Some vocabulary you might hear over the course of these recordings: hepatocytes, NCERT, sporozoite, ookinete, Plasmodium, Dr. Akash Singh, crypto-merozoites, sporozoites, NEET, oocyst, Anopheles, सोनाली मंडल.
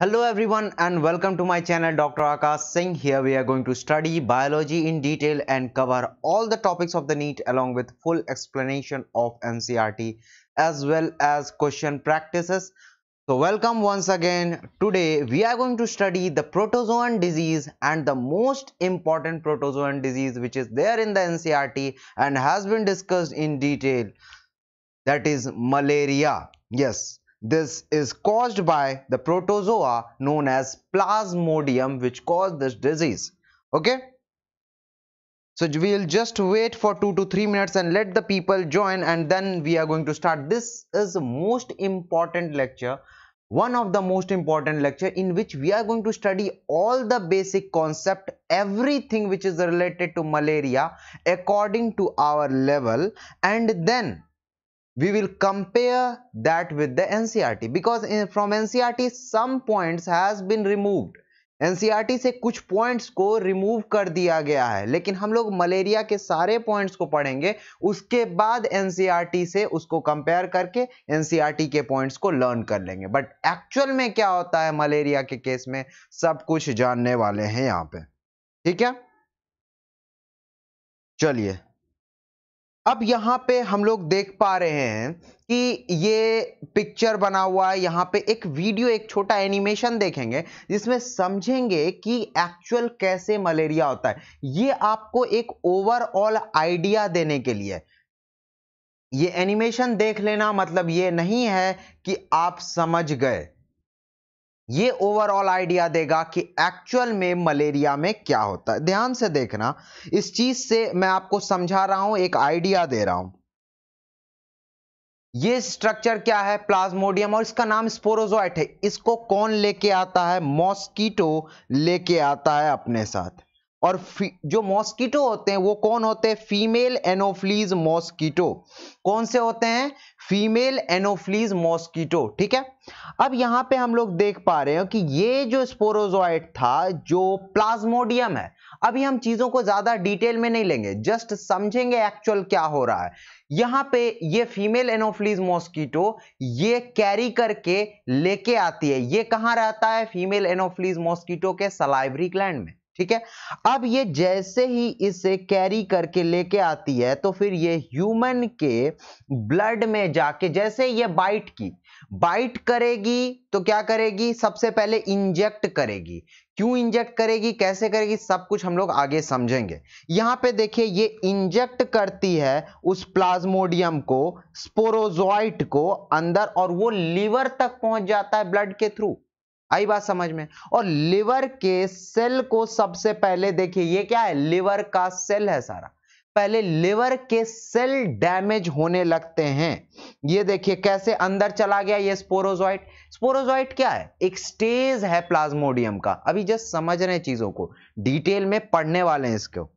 Hello everyone and welcome to my channel Dr. Akash Singh. Here we are going to study biology in detail and cover all the topics of the NEET along with full explanation of NCERT as well as question practices. So welcome once again. Today we are going to study the protozoan disease and the most important protozoan disease which is there in the NCERT and has been discussed in detail, that is malaria. Yes. This is caused by the protozoa known as Plasmodium, which caused this disease. Okay, so we will just wait for 2 to 3 minutes and let the people join, and then we are going to start. This is the most important lecture, one of the most important lecture, in which we are going to study all the basic concept, everything which is related to malaria according to our level, and then we will compare that with the NCERT, because from NCERT some points has been removed. NCERT से कुछ points को remove कर दिया गया है, लेकिन हम लोग मलेरिया के सारे points को पढ़ेंगे, उसके बाद NCERT से उसको compare करके NCERT के points को learn कर लेंगे. But actual में क्या होता है मलेरिया के केस में, सब कुछ जानने वाले हैं यहाँ पे. ठीक है, चलिए अब यहाँ पे हम लोग देख पा रहे हैं कि ये पिक्चर बना हुआ है, यहाँ पे एक वीडियो, एक छोटा एनिमेशन देखेंगे जिसमें समझेंगे कि एक्चुअल कैसे मलेरिया होता है. ये आपको एक ओवरऑल आइडिया देने के लिए ये एनिमेशन देख लेना, मतलब ये नहीं है कि आप समझ गए, ये ओवरऑल आइडिया देगा कि एक्चुअल में मलेरिया में क्या होता है. ध्यान से देखना, इस चीज से मैं आपको समझा रहा हूं, एक आइडिया दे रहा हूं. ये स्ट्रक्चर क्या है, प्लाज्मोडियम, और इसका नाम स्पोरोजोइट है. इसको कौन लेके आता है, मॉस्कीटो लेके आता है अपने साथ. और जो मॉस्कीटो होते हैं वो कौन होते हैं, फीमेल एनोफिलीज मॉस्कीटो. कौन से होते हैं, फीमेल एनोफिलीज मॉस्कीटो. ठीक है, अब यहाँ पे हम लोग देख पा रहे हो कि ये जो स्पोरोजोइट था जो प्लाज्मोडियम है, अभी हम चीजों को ज्यादा डिटेल में नहीं लेंगे, जस्ट समझेंगे एक्चुअल क्या हो रहा है. यहाँ पे ये फीमेल एनोफिलीज मॉस्कीटो ये कैरी करके लेके आती है. ये कहाँ रहता है, फीमेल एनोफिलीज मॉस्कीटो के सलाइवरी ग्लैंड में. ठीक है, अब ये जैसे ही इसे कैरी करके लेके आती है तो फिर ये ह्यूमन के ब्लड में जाके, जैसे ये बाइट करेगी तो क्या करेगी, सबसे पहले इंजेक्ट करेगी. क्यों इंजेक्ट करेगी, कैसे करेगी, सब कुछ हम लोग आगे समझेंगे. यहां पे देखिए ये इंजेक्ट करती है उस प्लाज्मोडियम को, स्पोरोजोइट को अंदर, और वो लीवर तक पहुंच जाता है ब्लड के थ्रू. आई बात समझ में. और लिवर के सेल को सबसे पहले देखिए, ये क्या है, लिवर का सेल है सारा. पहले लिवर के सेल डैमेज होने लगते हैं. ये देखिए कैसे अंदर चला गया ये स्पोरोजोइट. स्पोरोजोइट क्या है, एक स्टेज है प्लाज्मोडियम का. अभी जस्ट समझ रहे हैं चीजों को, डिटेल में पढ़ने वाले हैं इसको.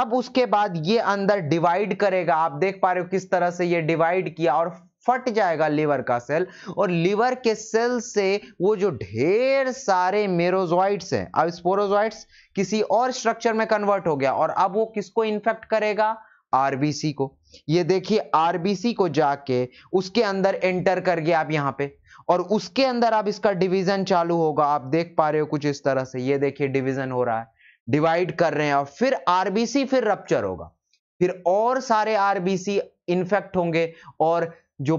अब उसके बाद ये अंदर डिवाइड करेगा, आप देख पा रहे हो किस तरह से ये डिवाइड किया, और फट जाएगा लिवर का सेल. और लिवर के सेल से वो जो ढेर सारे मेरोजोइट्स हैं, अब स्पोरोजोइट्स किसी और स्ट्रक्चर में कन्वर्ट हो गया, और अब वो किसको इन्फेक्ट करेगा, आरबीसी को. ये देखिए आरबीसी को जाके उसके अंदर एंटर कर गया आप यहाँ पे, और उसके अंदर अब इसका डिवीजन चालू होगा. आप देख पा रहे हो कुछ इस तरह से, ये देखिए डिवीजन हो रहा है, डिवाइड कर रहे हैं, और फिर आरबीसी फिर रप्चर होगा, फिर और सारे आरबीसी इन्फेक्ट होंगे, और जो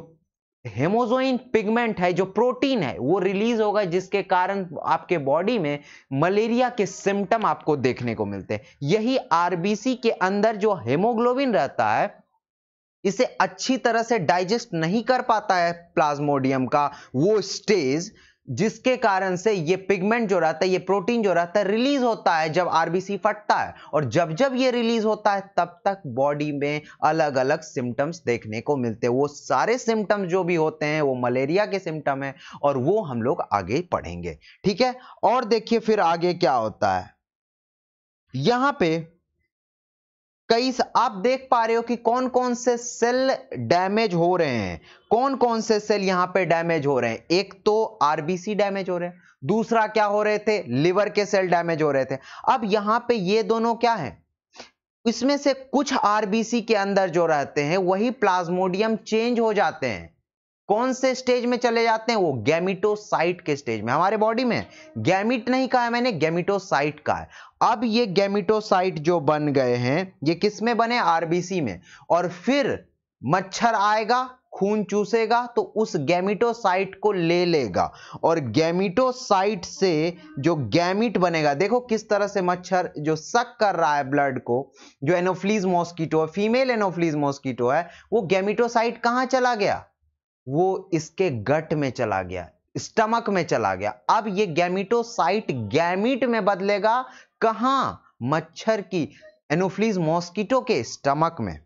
हेमोजोइन पिगमेंट है, जो प्रोटीन है, वो रिलीज होगा, जिसके कारण आपके बॉडी में मलेरिया के सिम्टम आपको देखने को मिलते हैं. यही आरबीसी के अंदर जो हेमोग्लोबिन रहता है, इसे अच्छी तरह से डाइजेस्ट नहीं कर पाता है प्लाज्मोडियम का वो स्टेज, जिसके कारण से ये पिगमेंट जो रहता है, ये प्रोटीन जो रहता है, रिलीज होता है जब आरबीसी फटता है. और जब जब ये रिलीज होता है तब तक बॉडी में अलग अलग सिम्टम्स देखने को मिलते हैं. वो सारे सिम्टम्स जो भी होते हैं वो मलेरिया के सिम्टम है, और वो हम लोग आगे पढ़ेंगे. ठीक है, और देखिए फिर आगे क्या होता है. यहां पे कई आप देख पा रहे हो कि कौन कौन से सेल डैमेज हो रहे हैं, कौन कौन से सेल यहाँ पे डैमेज हो रहे हैं. एक तो आरबीसी डैमेज हो रहे हैं, दूसरा क्या हो रहे थे, लिवर के सेल डैमेज हो रहे थे. अब यहाँ पे ये दोनों क्या है, इसमें से कुछ आरबीसी के अंदर जो रहते हैं वही प्लाज्मोडियम चेंज हो जाते हैं, कौन से स्टेज में चले जाते हैं, वो गैमिटोसाइट के स्टेज में। हमारे बॉडी में गैमिट नहीं कहा है मैंने, गैमिटोसाइट कहा है। अब ये गैमिटोसाइट जो बन गए हैं ये किस में बने, आरबीसी में। और फिर मच्छर आएगा, खून चूसेगा तो उस गैमिटोसाइट को ले लेगा और गैमिटोसाइट से जो गैमिट बनेगा, देखो किस तरह से मच्छर जो सक कर रहा है ब्लड को, जो एनोफ्लीज मॉस्किटो है, फीमेल एनोफ्लीज मॉस्किटो है, वो गैमिटोसाइट कहाँ चला गया, वो इसके गट में चला गया, स्टमक में चला गया। अब ये गैमिटोसाइट गैमिट में बदलेगा कहाँ, मच्छर की एनोफ्लीज मॉस्किटो के स्टमक में।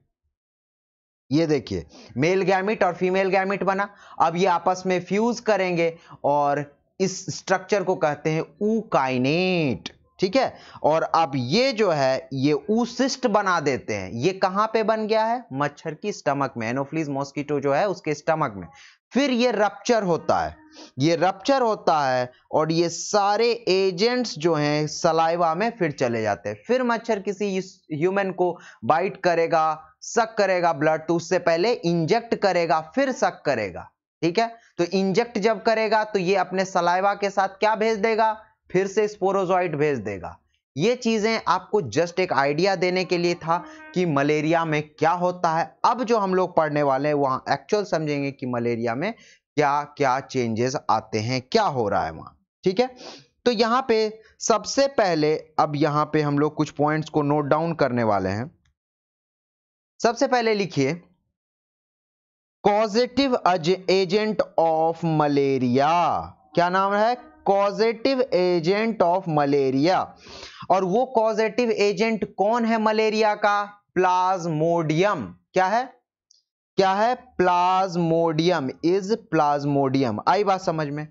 ये देखिए मेल गैमिट और फीमेल गैमिट बना। अब ये आपस में फ्यूज करेंगे और इस स्ट्रक्चर को कहते हैं ookinete, ठीक है। और अब ये जो है ये oocyst बना देते हैं। ये कहाँ पे बन गया है, मच्छर की स्टमक में, एनोफ्लीज मॉस्किटो जो है उसके स्टमक में। फिर ये रप्चर होता है, ये रप्चर होता है और ये सारे एजेंट्स जो हैं सलाइवा में फिर चले जाते हैं। फिर मच्छर किसी ह्यूमन को बाइट करेगा, सक करेगा ब्लड, तो उससे पहले इंजेक्ट करेगा, फिर सक करेगा, ठीक है। तो इंजेक्ट जब करेगा तो ये अपने सलाइवा के साथ क्या भेज देगा, फिर से स्पोरोजॉइट भेज देगा। ये चीजें आपको जस्ट एक आइडिया देने के लिए था कि मलेरिया में क्या होता है। अब जो हम लोग पढ़ने वाले हैं वहां एक्चुअल समझेंगे कि मलेरिया में क्या क्या चेंजेस आते हैं, क्या हो रहा है वहां, ठीक है। तो यहाँ पे सबसे पहले अब यहाँ पे हम लोग कुछ पॉइंट्स को नोट डाउन करने वाले हैं। सबसे पहले लिखिए कॉजेटिव एजेंट ऑफ मलेरिया, क्या नाम है, कॉजेटिव एजेंट ऑफ मलेरिया। और वो कॉजेटिव एजेंट कौन है मलेरिया का, प्लाज्मोडियम। क्या है, क्या है, प्लाज्मोडियम, इज प्लाज्मोडियम। आई बात समझ में।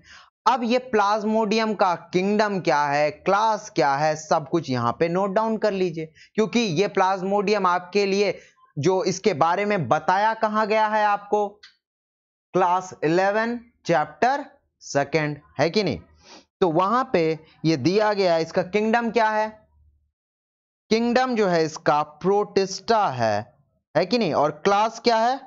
अब ये प्लाज्मोडियम का किंगडम क्या है, क्लास क्या है, सब कुछ यहाँ पे नोट डाउन कर लीजिए, क्योंकि ये प्लाज्मोडियम आपके लिए जो इसके बारे में बताया कहाँ गया है आपको, क्लास 11 चैप्टर 2 है कि नहीं। तो वहां पे ये दिया गया है इसका किंगडम क्या है, किंगडम जो है इसका प्रोटिस्टा है कि नहीं। और क्लास क्या है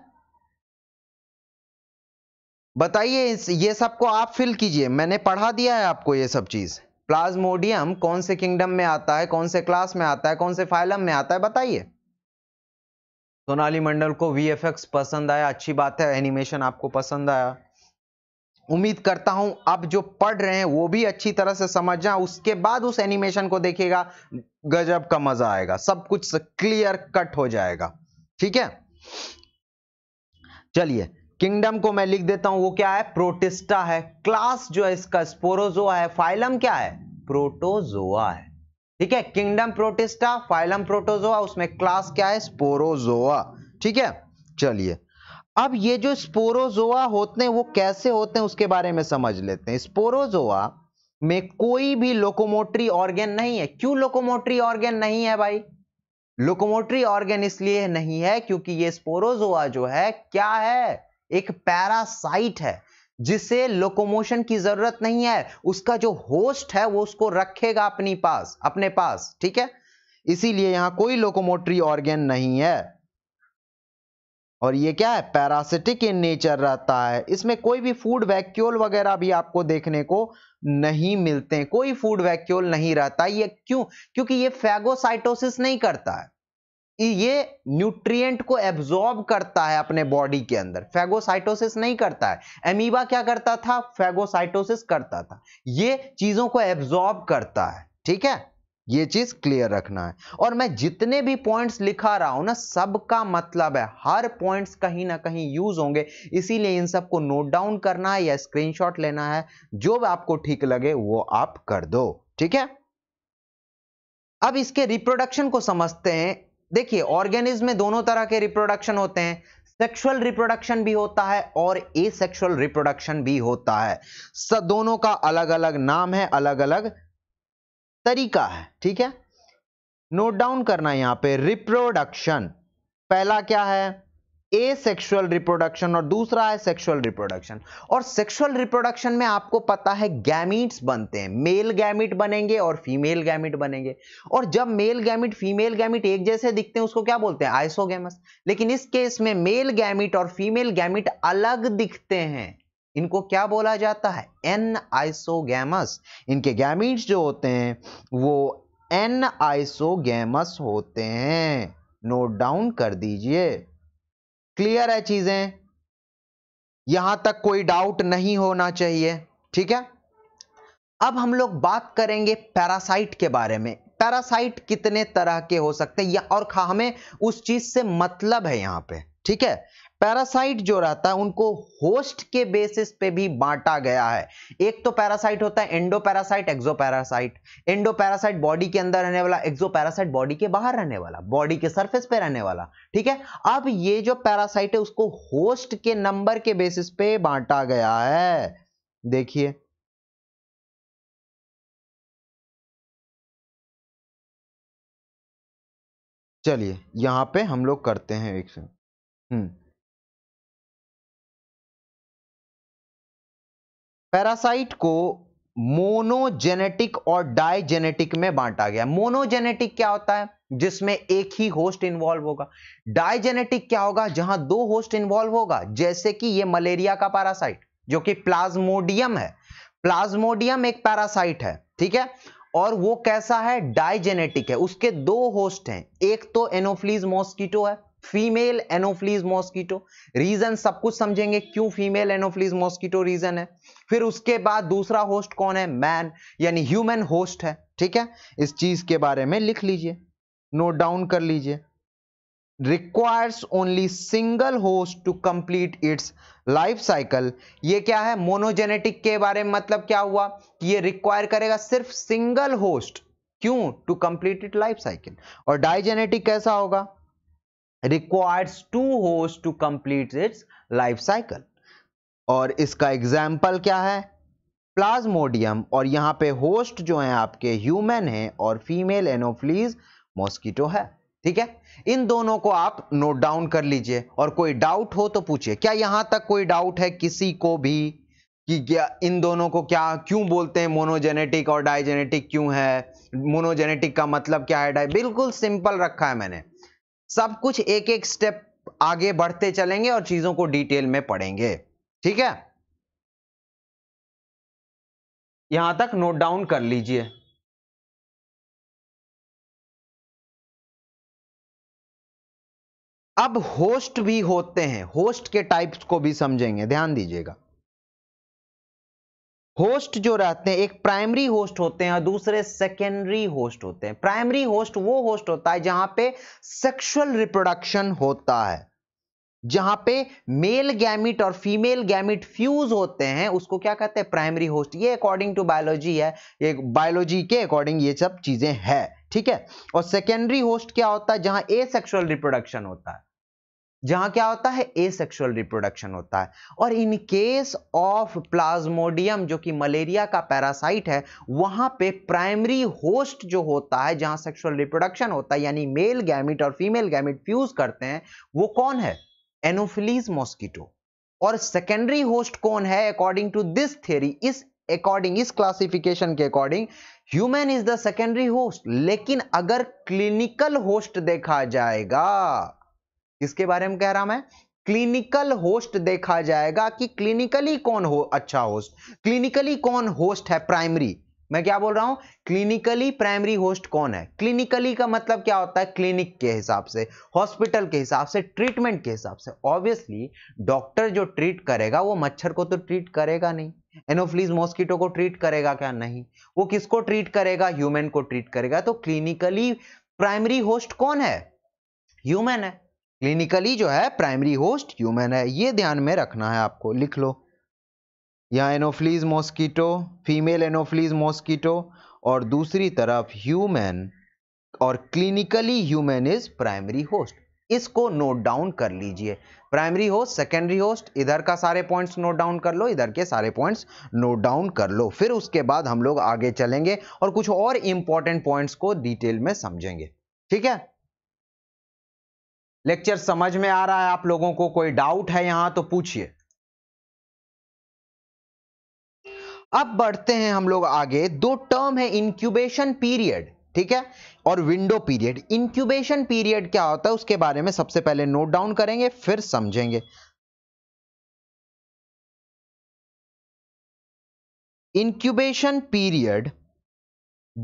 बताइए, ये सबको आप फिल कीजिए, मैंने पढ़ा दिया है आपको ये सब चीज। प्लाज्मोडियम कौन से किंगडम में आता है, कौन से क्लास में आता है, कौन से फाइलम में आता है, बताइए। सोनाली मंडल को VFX पसंद आया, अच्छी बात है, एनिमेशन आपको पसंद आया। उम्मीद करता हूं अब जो पढ़ रहे हैं वो भी अच्छी तरह से समझ जाए, उसके बाद उस एनिमेशन को देखिएगा, गजब का मजा आएगा, सब कुछ क्लियर कट हो जाएगा, ठीक है। चलिए किंगडम को मैं लिख देता हूं, वो क्या है, प्रोटिस्टा है। क्लास जो है इसका स्पोरोजोआ है, फाइलम क्या है, प्रोटोजोआ है, ठीक है। किंगडम प्रोटिस्टा, फाइलम प्रोटोजोआ, उसमें क्लास क्या है, स्पोरोजोआ, ठीक है। चलिए अब ये जो स्पोरोजोआ होते हैं वो कैसे होते हैं उसके बारे में समझ लेते हैं। स्पोरोजोआ में कोई भी लोकोमोटरी ऑर्गेन नहीं है। क्यों लोकोमोटरी ऑर्गेन नहीं है भाई, लोकोमोटरी ऑर्गेन इसलिए नहीं है क्योंकि ये स्पोरोजोआ जो है क्या है, एक पैरासाइट है जिसे लोकोमोशन की जरूरत नहीं है, उसका जो होस्ट है वो उसको रखेगा अपने पास, ठीक है। इसीलिए यहां कोई लोकोमोटरी ऑर्गेन नहीं है और ये क्या है, पैरासिटिक इन नेचर रहता है। इसमें कोई भी फूड वैक्यूल वगैरह भी आपको देखने को नहीं मिलते हैं, कोई फूड वैक्यूल नहीं रहता। ये क्यों, क्योंकि ये फैगोसाइटोसिस नहीं करता है, ये न्यूट्रिएंट को एब्जॉर्ब करता है अपने बॉडी के अंदर, फैगोसाइटोसिस नहीं करता है। एमीबा क्या करता था, फैगोसाइटोसिस करता था, ये चीजों को एब्जॉर्ब करता है, ठीक है। ये चीज क्लियर रखना है। और मैं जितने भी पॉइंट्स लिखा रहा हूं ना, सबका मतलब है, हर पॉइंट्स कहीं ना कहीं यूज होंगे, इसीलिए इन सबको नोट डाउन करना है या स्क्रीनशॉट लेना है, जो आपको ठीक लगे वो आप कर दो, ठीक है। अब इसके रिप्रोडक्शन को समझते हैं। देखिए ऑर्गेनिज्म में दोनों तरह के रिप्रोडक्शन होते हैं, सेक्सुअल रिप्रोडक्शन भी होता है और एसेक्सुअल रिप्रोडक्शन भी होता है। दोनों का अलग अलग नाम है, अलग अलग तरीका है, ठीक है। नोट डाउन करना यहां पे, रिप्रोडक्शन पहला क्या है, एसेक्सुअल रिप्रोडक्शन और दूसरा है सेक्सुअल रिप्रोडक्शन। और सेक्सुअल रिप्रोडक्शन में आपको पता है गैमीट्स बनते हैं, मेल गैमीट बनेंगे और फीमेल गैमीट बनेंगे। और जब मेल गैमीट फीमेल गैमीट एक जैसे दिखते हैं उसको क्या बोलते हैं, आइसोगैमस। लेकिन इस केस में मेल गैमीट और फीमेल गैमीट अलग दिखते हैं, इनको क्या बोला जाता है, एन आइसोगैमस। इनके गैमीट्स जो होते हैं वो एन आइसोगैमस होते हैं, नोट डाउन कर दीजिए। क्लियर है चीजें, यहां तक कोई डाउट नहीं होना चाहिए, ठीक है। अब हम लोग बात करेंगे पैरासाइट के बारे में। पैरासाइट कितने तरह के हो सकते हैं या और हमें उस चीज से मतलब है यहां पे, ठीक है। पैरासाइट जो रहता है उनको होस्ट के बेसिस पे भी बांटा गया है। एक तो पैरासाइट होता है एंडो पैरासाइट, एक्सो पैरासाइट। एंडो पैरासाइट बॉडी के अंदर रहने वाला, एक्सो पैरासाइट बॉडी के बाहर रहने वाला, बॉडी के सरफेस पे रहने वाला, ठीक है। अब ये जो पैरासाइट है उसको होस्ट के नंबर के बेसिस पे बांटा गया है। देखिए चलिए यहां पे हम लोग करते हैं एक से पैरासाइट को मोनोजेनेटिक और डाइजेनेटिक में बांटा गया। मोनोजेनेटिक क्या होता है, जिसमें एक ही होस्ट इन्वॉल्व होगा। डाइजेनेटिक क्या होगा, जहां दो होस्ट इन्वॉल्व होगा। जैसे कि ये मलेरिया का पैरासाइट जो कि प्लाज्मोडियम है, प्लाज्मोडियम एक पैरासाइट है, ठीक है। और वो कैसा है, डाइजेनेटिक है, उसके दो होस्ट हैं। एक तो एनोफिलीज मॉस्किटो है, फीमेल एनोफिलीज मॉस्किटो। रीजन सब कुछ समझेंगे क्यों फीमेल एनोफिलीज मॉस्किटो रीजन है। फिर उसके बाद दूसरा होस्ट कौन है, मैन यानी ह्यूमन होस्ट है, ठीक है। इस चीज के बारे में लिख लीजिए, नोट डाउन कर लीजिए। Requires only single host to complete its life cycle. ये क्या है, मोनोजेनेटिक के बारे में मतलब क्या हुआ कि ये रिक्वायर करेगा सिर्फ सिंगल होस्ट, क्यों, to complete it life cycle. और डाइजेनेटिक कैसा होगा, requires two hosts to complete its life cycle। और इसका एग्जाम्पल क्या है, प्लाज्मोडियम। और यहाँ पे होस्ट जो हैं आपके ह्यूमन हैं और फीमेल एनोफिलीज मॉस्किटो है, ठीक है। इन दोनों को आप नोट डाउन कर लीजिए और कोई डाउट हो तो पूछिए। क्या यहाँ तक कोई डाउट है किसी को भी कि क्या इन दोनों को क्या क्यों बोलते हैं, मोनोजेनेटिक और डाइजेनेटिक क्यों है, मोनोजेनेटिक का मतलब क्या है, बिल्कुल सिंपल रखा है मैंने। सब कुछ एक एक स्टेप आगे बढ़ते चलेंगे और चीजों को डिटेल में पढ़ेंगे, ठीक है। यहां तक नोट डाउन कर लीजिए। अब होस्ट भी होते हैं, होस्ट के टाइप्स को भी समझेंगे, ध्यान दीजिएगा। होस्ट जो रहते हैं, एक प्राइमरी होस्ट होते हैं और दूसरे सेकेंडरी होस्ट होते हैं। प्राइमरी होस्ट वो होस्ट होता है जहां पे सेक्सुअल रिप्रोडक्शन होता है, जहां पे मेल गैमीट और फीमेल गैमीट फ्यूज होते हैं, उसको क्या कहते हैं, प्राइमरी होस्ट। ये अकॉर्डिंग टू बायोलॉजी है, ये बायोलॉजी के अकॉर्डिंग ये सब चीजें है, ठीक है। और सेकेंडरी होस्ट क्या होता है, जहां एसेक्सुअल रिप्रोडक्शन होता है, जहां क्या होता है, एसेक्सुअल रिप्रोडक्शन होता है। और इन केस ऑफ प्लाज्मोडियम जो कि मलेरिया का पैरासाइट है, वहां पे प्राइमरी होस्ट जो होता है जहां सेक्सुअल रिप्रोडक्शन होता है, यानी मेल गैमिट और फीमेल गैमिट फ्यूज करते हैं, वो कौन है, एनोफिलीज मॉस्किटो। और सेकेंडरी होस्ट कौन है, अकॉर्डिंग टू दिस थ्योरी, इस अकॉर्डिंग, इस क्लासिफिकेशन के according, human is the secondary host. लेकिन अगर क्लिनिकल होस्ट देखा जाएगा, इसके बारे में कह रहा मैं, क्लिनिकल होस्ट देखा जाएगा कि क्लिनिकली कौन हो अच्छा होस्ट, क्लिनिकली कौन होस्ट है प्राइमरी। मैं क्या बोल रहा हूं, क्लिनिकली प्राइमरी होस्ट कौन है। क्लिनिकली का मतलब क्या होता है, क्लिनिक के हिसाब से, हॉस्पिटल के हिसाब से, ट्रीटमेंट के हिसाब से। ऑब्वियसली डॉक्टर जो ट्रीट करेगा वो मच्छर को तो ट्रीट करेगा नहीं, एनोफिलीज मॉस्किटो को ट्रीट करेगा क्या, नहीं। वो किसको ट्रीट करेगा, ह्यूमन को ट्रीट करेगा। तो क्लिनिकली प्राइमरी होस्ट कौन है, ह्यूमन है। क्लिनिकली जो है प्राइमरी होस्ट ह्यूमन है, ये ध्यान में रखना है आपको, लिख लो। यहाँ anopheles mosquito, female anopheles mosquito और दूसरी तरफ ह्यूमन, और clinically human is primary host. इसको नोट डाउन कर लीजिए, प्राइमरी होस्ट, सेकेंडरी होस्ट, इधर का सारे पॉइंट्स नोट डाउन कर लो, इधर के सारे पॉइंट्स नोट डाउन कर लो। फिर उसके बाद हम लोग आगे चलेंगे और कुछ और इंपॉर्टेंट पॉइंट्स को डिटेल में समझेंगे, ठीक है। लेक्चर समझ में आ रहा है आप लोगों को? कोई डाउट है यहां तो पूछिए। अब बढ़ते हैं हम लोग आगे। दो टर्म है, इंक्यूबेशन पीरियड, ठीक है, और विंडो पीरियड। इंक्यूबेशन पीरियड क्या होता है उसके बारे में सबसे पहले नोट डाउन करेंगे, फिर समझेंगे। Incubation period,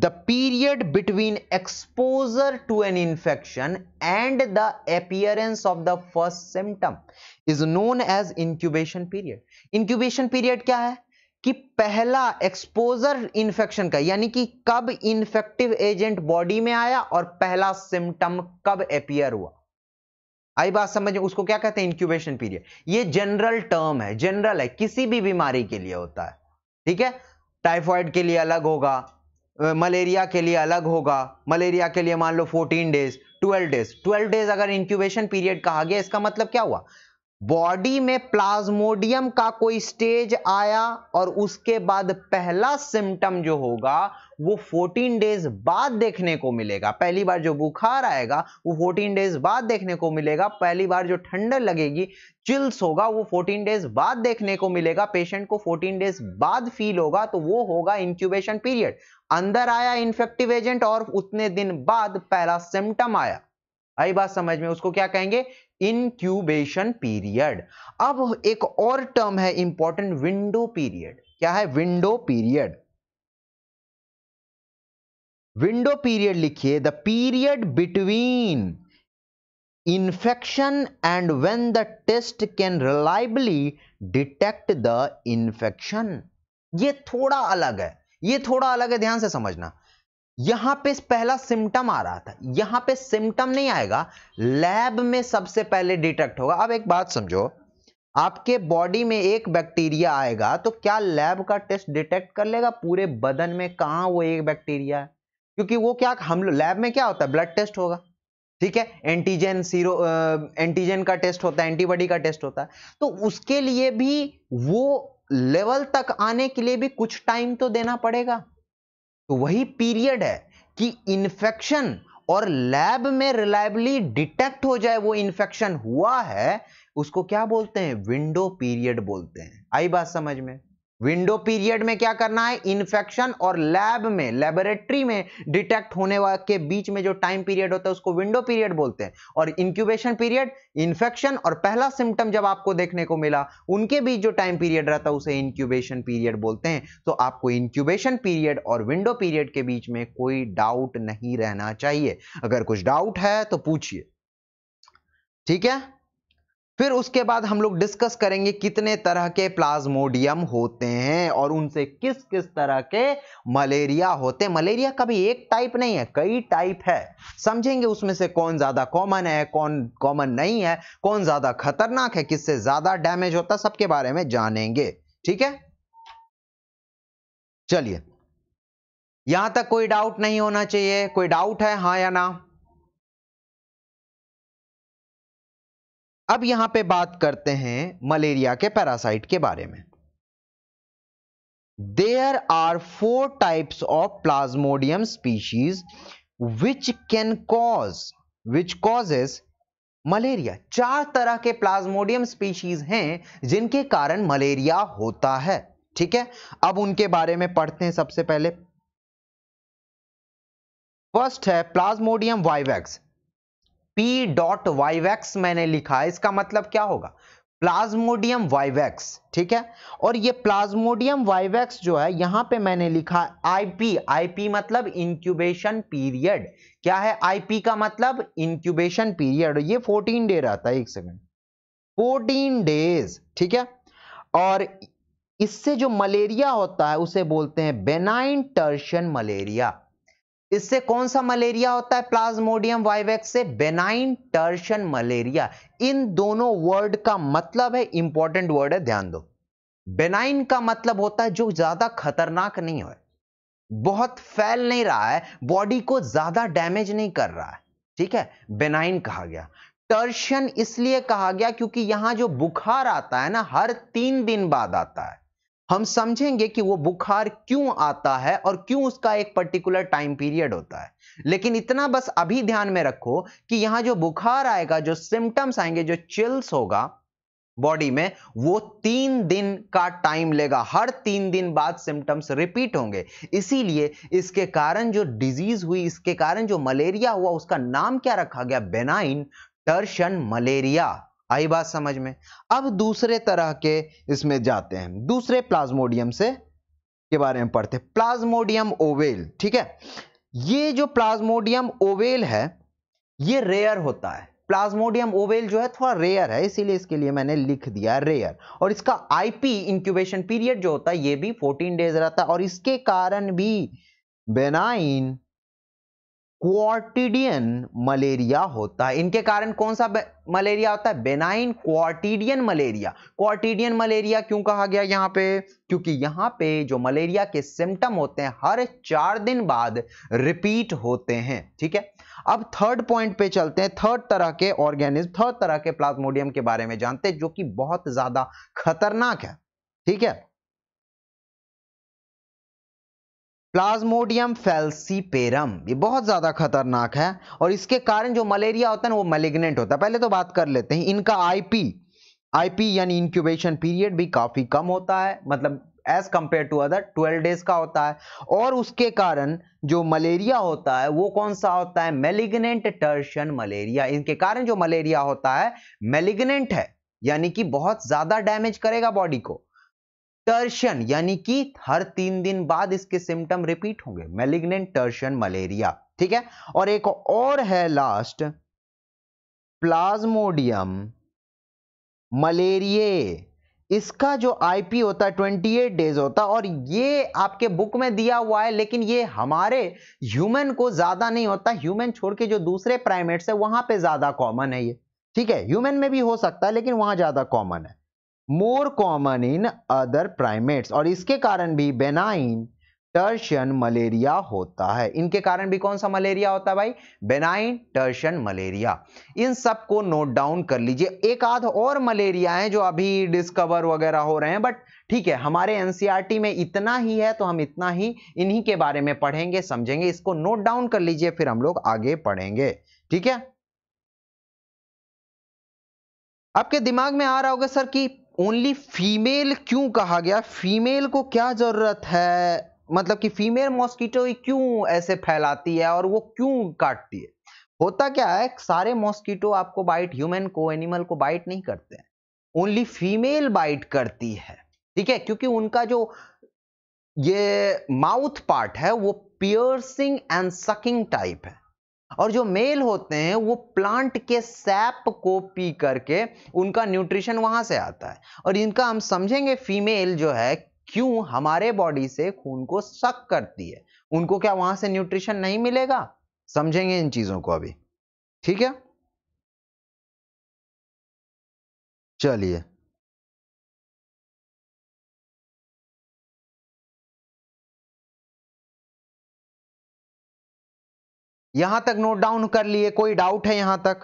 the period between exposure to an infection and the appearance of the first symptom is known as incubation period. Incubation period क्या है कि पहला एक्सपोजर इन्फेक्शन का, यानी कि कब इन्फेक्टिव एजेंट बॉडी में आया और पहला सिम्टम कब अपीयर हुआ। आई बात समझ में, उसको क्या कहते हैं? Incubation period. ये जनरल टर्म है, जनरल है, किसी भी बीमारी के लिए होता है, ठीक है। टाइफॉइड के लिए अलग होगा, मलेरिया के लिए अलग होगा। मलेरिया के लिए मान लो 14 डेज 12 डेज 12 डेज अगर इंक्यूबेशन पीरियड कहा गया, इसका मतलब क्या हुआ? बॉडी में प्लाज्मोडियम का कोई स्टेज आया और उसके बाद पहला सिम्टम जो होगा वो 14 डेज बाद देखने को मिलेगा। पहली बार जो बुखार आएगा वो 14 डेज बाद देखने को मिलेगा। पहली बार जो ठंडक लगेगी, चिल्स होगा, वो 14 डेज बाद देखने को मिलेगा। पेशेंट को 14 डेज बाद फील होगा, तो वो होगा इंक्यूबेशन पीरियड। अंदर आया इन्फेक्टिव एजेंट और उतने दिन बाद पहला सिम्टम आया। आई बात समझ में, उसको क्या कहेंगे? Incubation period. अब एक और टर्म है इंपॉर्टेंट, विंडो पीरियड। क्या है? Window period. विंडो पीरियड लिखिए, the period between infection and when the test can reliably detect the infection. ये थोड़ा अलग है, ये थोड़ा अलग है, ध्यान से समझना। यहां पे पहला सिम्टम आ रहा था, यहां पे सिम्टम नहीं आएगा, लैब में सबसे पहले डिटेक्ट होगा। अब एक बात समझो, आपके बॉडी में एक बैक्टीरिया आएगा तो क्या लैब का टेस्ट डिटेक्ट कर लेगा पूरे बदन में कहां वो एक बैक्टीरिया है? क्योंकि वो क्या, हम लैब में क्या होता है? ब्लड टेस्ट होगा, ठीक है, एंटीजन सीरो एंटीजन का टेस्ट होता है, एंटीबॉडी का टेस्ट होता है। तो उसके लिए भी, वो लेवल तक आने के लिए भी कुछ टाइम तो देना पड़ेगा। तो वही पीरियड है कि इन्फेक्शन और लैब में रिलायबली डिटेक्ट हो जाए वो इन्फेक्शन हुआ है, उसको क्या बोलते हैं? विंडो पीरियड बोलते हैं। आई बात समझ में? विंडो पीरियड में क्या करना है? इन्फेक्शन और लैब में, लेबोरेटरी में डिटेक्ट होने के बीच में जो टाइम पीरियड होता है उसको विंडो पीरियड बोलते हैं। और इंक्यूबेशन पीरियड, इन्फेक्शन और पहला सिम्टम जब आपको देखने को मिला उनके बीच जो टाइम पीरियड रहता है उसे इंक्यूबेशन पीरियड बोलते हैं। तो आपको इंक्यूबेशन पीरियड और विंडो पीरियड के बीच में कोई डाउट नहीं रहना चाहिए। अगर कुछ डाउट है तो पूछिए, ठीक है। फिर उसके बाद हम लोग डिस्कस करेंगे कितने तरह के प्लाज्मोडियम होते हैं और उनसे किस किस तरह के मलेरिया होते हैं। मलेरिया का भी एक टाइप नहीं है, कई टाइप है, समझेंगे उसमें से कौन ज्यादा कॉमन है, कौन कॉमन नहीं है, कौन ज्यादा खतरनाक है, किससे ज्यादा डैमेज होता है, सबके बारे में जानेंगे, ठीक है। चलिए, यहां तक कोई डाउट नहीं होना चाहिए। कोई डाउट है, हाँ या ना? अब यहां पे बात करते हैं मलेरिया के पैरासाइट के बारे में। There are 4 types of plasmodium species which can cause which causes malaria. 4 तरह के प्लाज्मोडियम स्पीशीज हैं जिनके कारण मलेरिया होता है, ठीक है। अब उनके बारे में पढ़ते हैं। सबसे पहले फर्स्ट है प्लाज्मोडियम वाइवैक्स, P.vivax मैंने लिखा है, इसका मतलब क्या होगा? प्लाज्मोडियम वाइवैक्स, ठीक है। और ये प्लाज्मोडियम वाइवैक्स जो है यहां पे मैंने लिखा आईपी। आईपी मतलब इंक्यूबेशन पीरियड। क्या है आईपी का मतलब? Incubation period. ये 14 डे रहता है, एक सेकंड, 14 डेज, ठीक है। और इससे जो मलेरिया होता है उसे बोलते हैं बेनाइन टर्शियन मलेरिया। इससे कौन सा मलेरिया होता है? प्लाज्मोडियम वाइवैक्स से बेनाइन टर्शियन मलेरिया। इन दोनों वर्ड का मतलब है, इंपॉर्टेंट वर्ड है, ध्यान दो। बेनाइन का मतलब होता है जो ज्यादा खतरनाक नहीं हो, बहुत फैल नहीं रहा है, बॉडी को ज्यादा डैमेज नहीं कर रहा है, ठीक है, बेनाइन कहा गया। टर्शियन इसलिए कहा गया क्योंकि यहां जो बुखार आता है ना हर 3 दिन बाद आता है, हम समझेंगे कि वो बुखार क्यों आता है और क्यों उसका एक पर्टिकुलर टाइम पीरियड होता है। लेकिन इतना बस अभी ध्यान में रखो कि यहाँ जो बुखार आएगा, जो सिम्टम्स आएंगे, जो चिल्स होगा बॉडी में, वो 3 दिन का टाइम लेगा। हर 3 दिन बाद सिम्टम्स रिपीट होंगे। इसीलिए इसके कारण जो डिजीज हुई, इसके कारण जो मलेरिया हुआ, उसका नाम क्या रखा गया? Benign tertian malaria. आई बात समझ में? अब दूसरे तरह के इसमें जाते हैं, दूसरे प्लाज्मोडियम से के बारे में पढ़ते हैं। प्लाज्मोडियम ओवेल, ठीक है। ये जो प्लाज्मोडियम ओवेल है ये रेयर होता है। प्लाज्मोडियम ओवेल जो है थोड़ा रेयर है, इसीलिए इसके लिए मैंने लिख दिया रेयर। और इसका आईपी इंक्यूबेशन पीरियड जो होता है ये भी 14 डेज रहता है। और इसके कारण भी बेनाइन क्वार्टिडियन मलेरिया होता है। इनके कारण कौन सा मलेरिया होता है? Benign quotidian malaria. Quotidian malaria क्यों कहा गया यहाँ पे? क्योंकि यहाँ पे जो मलेरिया के सिम्टम होते हैं हर 4 दिन बाद रिपीट होते हैं, ठीक है। अब थर्ड पॉइंट पे चलते हैं, थर्ड तरह के ऑर्गेनिज्म, थर्ड तरह के प्लाज्मोडियम के बारे में जानते हैं, जो कि बहुत ज्यादा खतरनाक है, ठीक है। प्लाज्मोडियम फैल्सीपेरम, ये बहुत ज्यादा खतरनाक है और इसके कारण जो मलेरिया होता है ना वो मैलिग्नेंट होता है। पहले तो बात कर लेते हैं, इनका आईपी यानी इंक्यूबेशन पीरियड भी काफी कम होता है, मतलब as compare to other 12 days का होता है। और उसके कारण जो मलेरिया होता है वो कौन सा होता है? Malignant tertian malaria. इनके कारण जो मलेरिया होता है मैलिग्नेंट है, यानी कि बहुत ज्यादा डैमेज करेगा बॉडी को। टर्शन यानी कि हर 3 दिन बाद इसके सिम्टम रिपीट होंगे, मैलिग्नेंट टर्शन मलेरिया, ठीक है। और एक और है लास्ट, प्लाज्मोडियम मलेरिया। इसका जो आईपी होता है 28 डेज होता है और ये आपके बुक में दिया हुआ है, लेकिन ये हमारे ह्यूमन को ज्यादा नहीं होता। ह्यूमन छोड़ के जो दूसरे प्राइमेट्स है वहां पे ज्यादा कॉमन है ये, ठीक है। ह्यूमन में भी हो सकता है लेकिन वहां ज्यादा कॉमन है, more common in other primates. और इसके कारण भी बेनाइन टर्शन मलेरिया होता है। इनके कारण भी कौन सा मलेरिया होता है भाई? Benign tertian malaria. इन सब को नोट डाउन कर लीजिए। एक आध और मलेरिया है जो अभी डिस्कवर वगैरह हो रहे हैं, बट ठीक है हमारे एनसीईआरटी में इतना ही है तो हम इतना ही इन्हीं के बारे में पढ़ेंगे, समझेंगे। इसको नोट डाउन कर लीजिए, फिर हम लोग आगे पढ़ेंगे, ठीक है। आपके दिमाग में आ रहा होगा सर कि ओनली फीमेल क्यों कहा गया, फीमेल को क्या जरूरत है, मतलब कि फीमेल मॉस्किटो क्यों ऐसे फैलाती है और वो क्यों काटती है। होता क्या है, सारे मॉस्किटो आपको बाइट, ह्यूमन को, एनिमल को बाइट नहीं करते हैं, ओनली फीमेल बाइट करती है, ठीक है। क्योंकि उनका जो ये माउथ पार्ट है वो पियर्सिंग एंड सकिंग टाइप है, और जो मेल होते हैं वो प्लांट के सैप को पी करके उनका न्यूट्रिशन वहां से आता है। और इनका हम समझेंगे फीमेल जो है क्यों हमारे बॉडी से खून को सक करती है, उनको क्या वहां से न्यूट्रिशन नहीं मिलेगा, समझेंगे इन चीजों को अभी, ठीक है। चलिए यहां तक नोट डाउन कर लिए, कोई डाउट है यहां तक?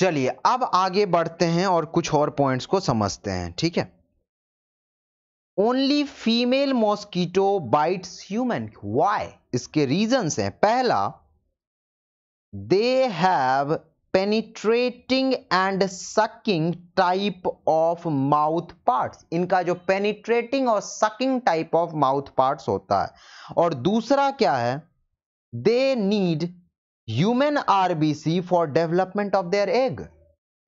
चलिए अब आगे बढ़ते हैं और कुछ और पॉइंट्स को समझते हैं, ठीक है। Only female mosquito bites human, why? इसके रीजंस हैं। पहला, they have penetrating and sucking type of mouth parts. इनका जो पेनिट्रेटिंग और sucking type of mouth parts होता है। और दूसरा क्या है, they need human RBC for development of their egg.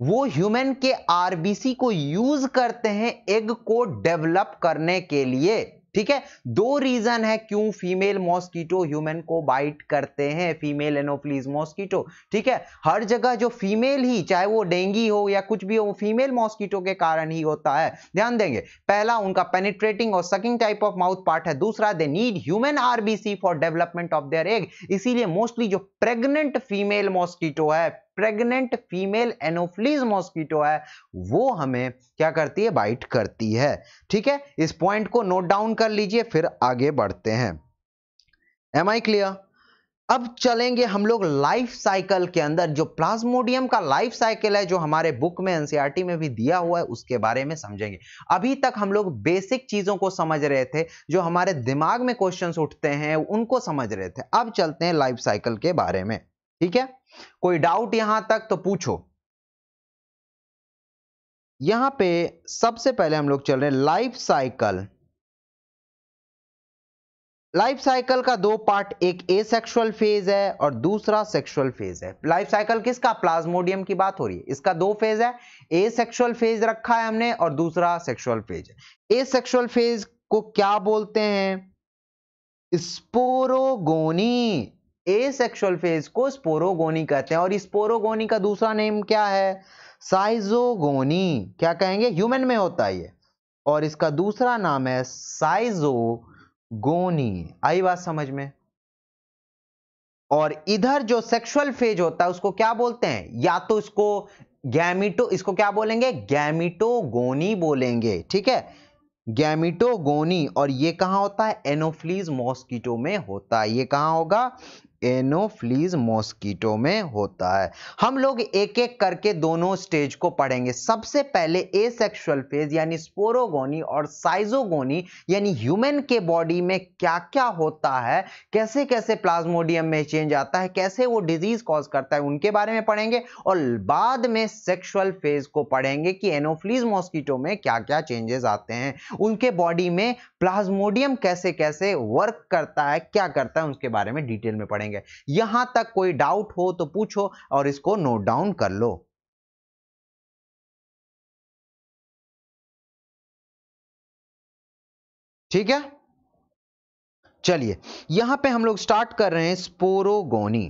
वो ह्यूमन के आरबीसी को यूज करते हैं एग को डेवलप करने के लिए, ठीक है। 2 रीजन है क्यों फीमेल मॉस्किटो ह्यूमन को बाइट करते हैं, फीमेल एनोफिलीज मॉस्किटो, ठीक है। हर जगह जो फीमेल ही, चाहे वो डेंगू हो या कुछ भी हो, वो फीमेल मॉस्किटो के कारण ही होता है, ध्यान देंगे। पहला उनका पेनिट्रेटिंग और sucking type of mouth part है। दूसरा, they need human RBC for development of their egg. इसीलिए मोस्टली जो प्रेग्नेंट फीमेल मॉस्किटो है, प्रेग्नेंट फीमेल एनोफिलीज मॉस्किटो है, वो हमें क्या करती है? बाइट करती है, ठीक है। इस पॉइंट को नोट डाउन कर लीजिए, फिर आगे बढ़ते हैं। Am I clear? अब चलेंगे हम लोग लाइफ साइकिल के अंदर। जो प्लाज्मोडियम का लाइफ साइकिल है जो हमारे बुक में एनसीईआरटी में भी दिया हुआ है उसके बारे में समझेंगे। अभी तक हम लोग बेसिक चीजों को समझ रहे थे, जो हमारे दिमाग में क्वेश्चंस उठते हैं उनको समझ रहे थे। अब चलते हैं लाइफ साइकिल के बारे में, ठीक है। कोई डाउट यहां तक तो पूछो। यहां पे सबसे पहले हम लोग चल रहे हैं लाइफ साइकिल। लाइफ साइकिल का दो पार्ट, एक एसेक्सुअल फेज है और दूसरा सेक्सुअल फेज है। लाइफ साइकिल किसका? प्लाज्मोडियम की बात हो रही है। इसका दो फेज है, एसेक्सुअल फेज रखा है हमने और दूसरा सेक्सुअल फेज है। एसेक्सुअल फेज को क्या बोलते हैं? स्पोरोगोनी। एसेक्सुअल फेज को स्पोरोगोनी कहते हैं और स्पोरोगोनी का दूसरा नेम क्या है? साइजोगोनी। क्या कहेंगे? ह्यूमन में होता है ये और इसका दूसरा नाम है साइजो गोनी। आई बात समझ में? और इधर जो सेक्सुअल फेज होता है उसको क्या बोलते हैं? या तो इसको क्या बोलेंगे? गैमिटोगोनी बोलेंगे, ठीक है, गैमिटोगोनी। और ये कहां होता है? एनोफ्लीज मॉस्किटो में होता है। ये कहां होगा? एनोफ्लीज मॉस्किटो में होता है। हम लोग एक एक करके दोनों स्टेज को पढ़ेंगे। सबसे पहले एसेक्सुअल फेज यानी स्पोरोगोनी और साइजोगोनी यानी ह्यूमन के बॉडी में क्या क्या होता है, कैसे कैसे प्लाज्मोडियम में चेंज आता है, कैसे वो डिजीज कॉज करता है, उनके बारे में पढ़ेंगे। और बाद में सेक्सुअल फेज को पढ़ेंगे कि एनोफ्लीज मॉस्किटो में क्या क्या चेंजेस आते हैं, उनके बॉडी में प्लाज्मोडियम कैसे कैसे वर्क करता है, क्या करता है, उसके बारे में डिटेल में पढ़ेंगे। यहां तक कोई डाउट हो तो पूछो और इसको नोट डाउन कर लो। ठीक है, चलिए यहां पे हम लोग स्टार्ट कर रहे हैं स्पोरोगोनी।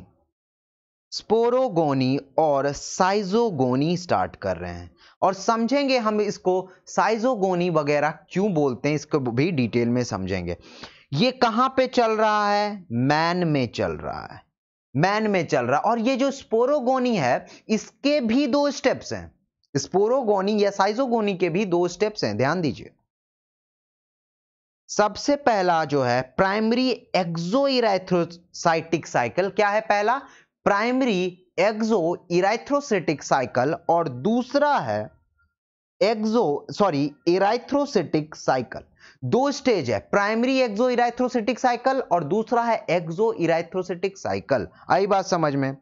स्पोरोगोनी और साइजोगोनी स्टार्ट कर रहे हैं और समझेंगे हम इसको साइजोगोनी वगैरह क्यों बोलते हैं, इसको भी डिटेल में समझेंगे। ये कहां पे चल रहा है? मैन में चल रहा है, मैन में चल रहा है। और ये जो स्पोरोगोनी है इसके भी दो स्टेप्स हैं, स्पोरोगोनी या साइजोगोनी के भी दो स्टेप्स हैं, ध्यान दीजिए। सबसे पहला जो है प्राइमरी एक्सोइराइथ्रोसाइटिक साइकिल। क्या है पहला? प्राइमरी एक्सोइराइथ्रोसाइटिक साइकिल और दूसरा है एराइथ्रोसाइटिक साइकिल। दो स्टेज है, प्राइमरी एक्सोइराइथ्रोसाइटिक साइकिल और दूसरा है एक्सोइराइथ्रोसाइटिक साइकिल। आई बात समझ में?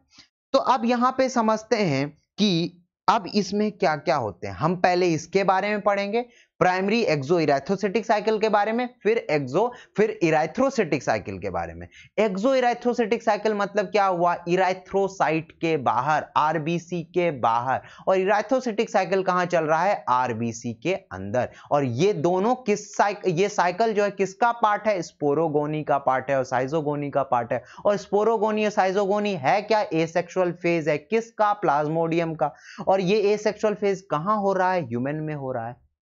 तो अब यहां पे समझते हैं कि अब इसमें क्या क्या होते हैं। हम पहले इसके बारे में पढ़ेंगे, प्राइमरी एक्सोइराइथ्रोसाइटिक साइकिल के बारे में, फिर इराइथ्रोसाइटिक साइकिल के बारे में। एक्सोइराइथ्रोसाइटिक साइकिल मतलब क्या हुआ? इराइथ्रोसाइट के बाहर, आरबीसी के बाहर। और इराइथ्रोसाइटिक साइकिल कहां चल रहा है? आरबीसी के अंदर। और ये दोनों ये साइकिल जो है किसका पार्ट है? स्पोरोगोनी का पार्ट है और साइजोगोनी का पार्ट है। और स्पोरोगोनी और साइजोगोनी है क्या? एसेक्सुअल फेज है। किसका? प्लाज्मोडियम का। और ये एसेक्सुअल फेज कहां हो रहा है? ह्यूमन में हो रहा है।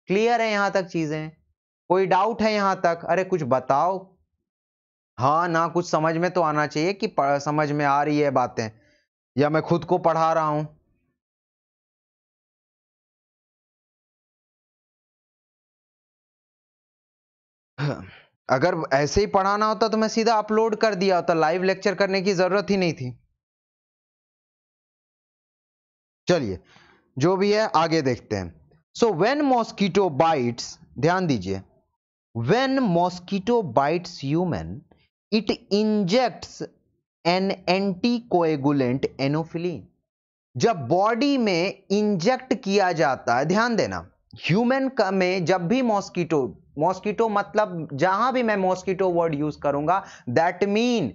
क्लियर है यहां तक चीजें? कोई डाउट है यहां तक? अरे कुछ बताओ, हाँ ना, कुछ समझ में तो आना चाहिए कि समझ में आ रही है बातें या मैं खुद को पढ़ा रहा हूं। अगर ऐसे ही पढ़ाना होता तो मैं सीधा अपलोड कर दिया होता, लाइव लेक्चर करने की जरूरत ही नहीं थी। चलिए जो भी है आगे देखते हैं। So when mosquito bites, ध्यान दीजिए, when mosquito bites human, it injects an anticoagulant anopheles। जब बॉडी में इंजेक्ट किया जाता है, ध्यान देना, ह्यूमन में जब भी मॉस्किटो मतलब जहां भी मैं मॉस्किटो वर्ड यूज करूंगा that mean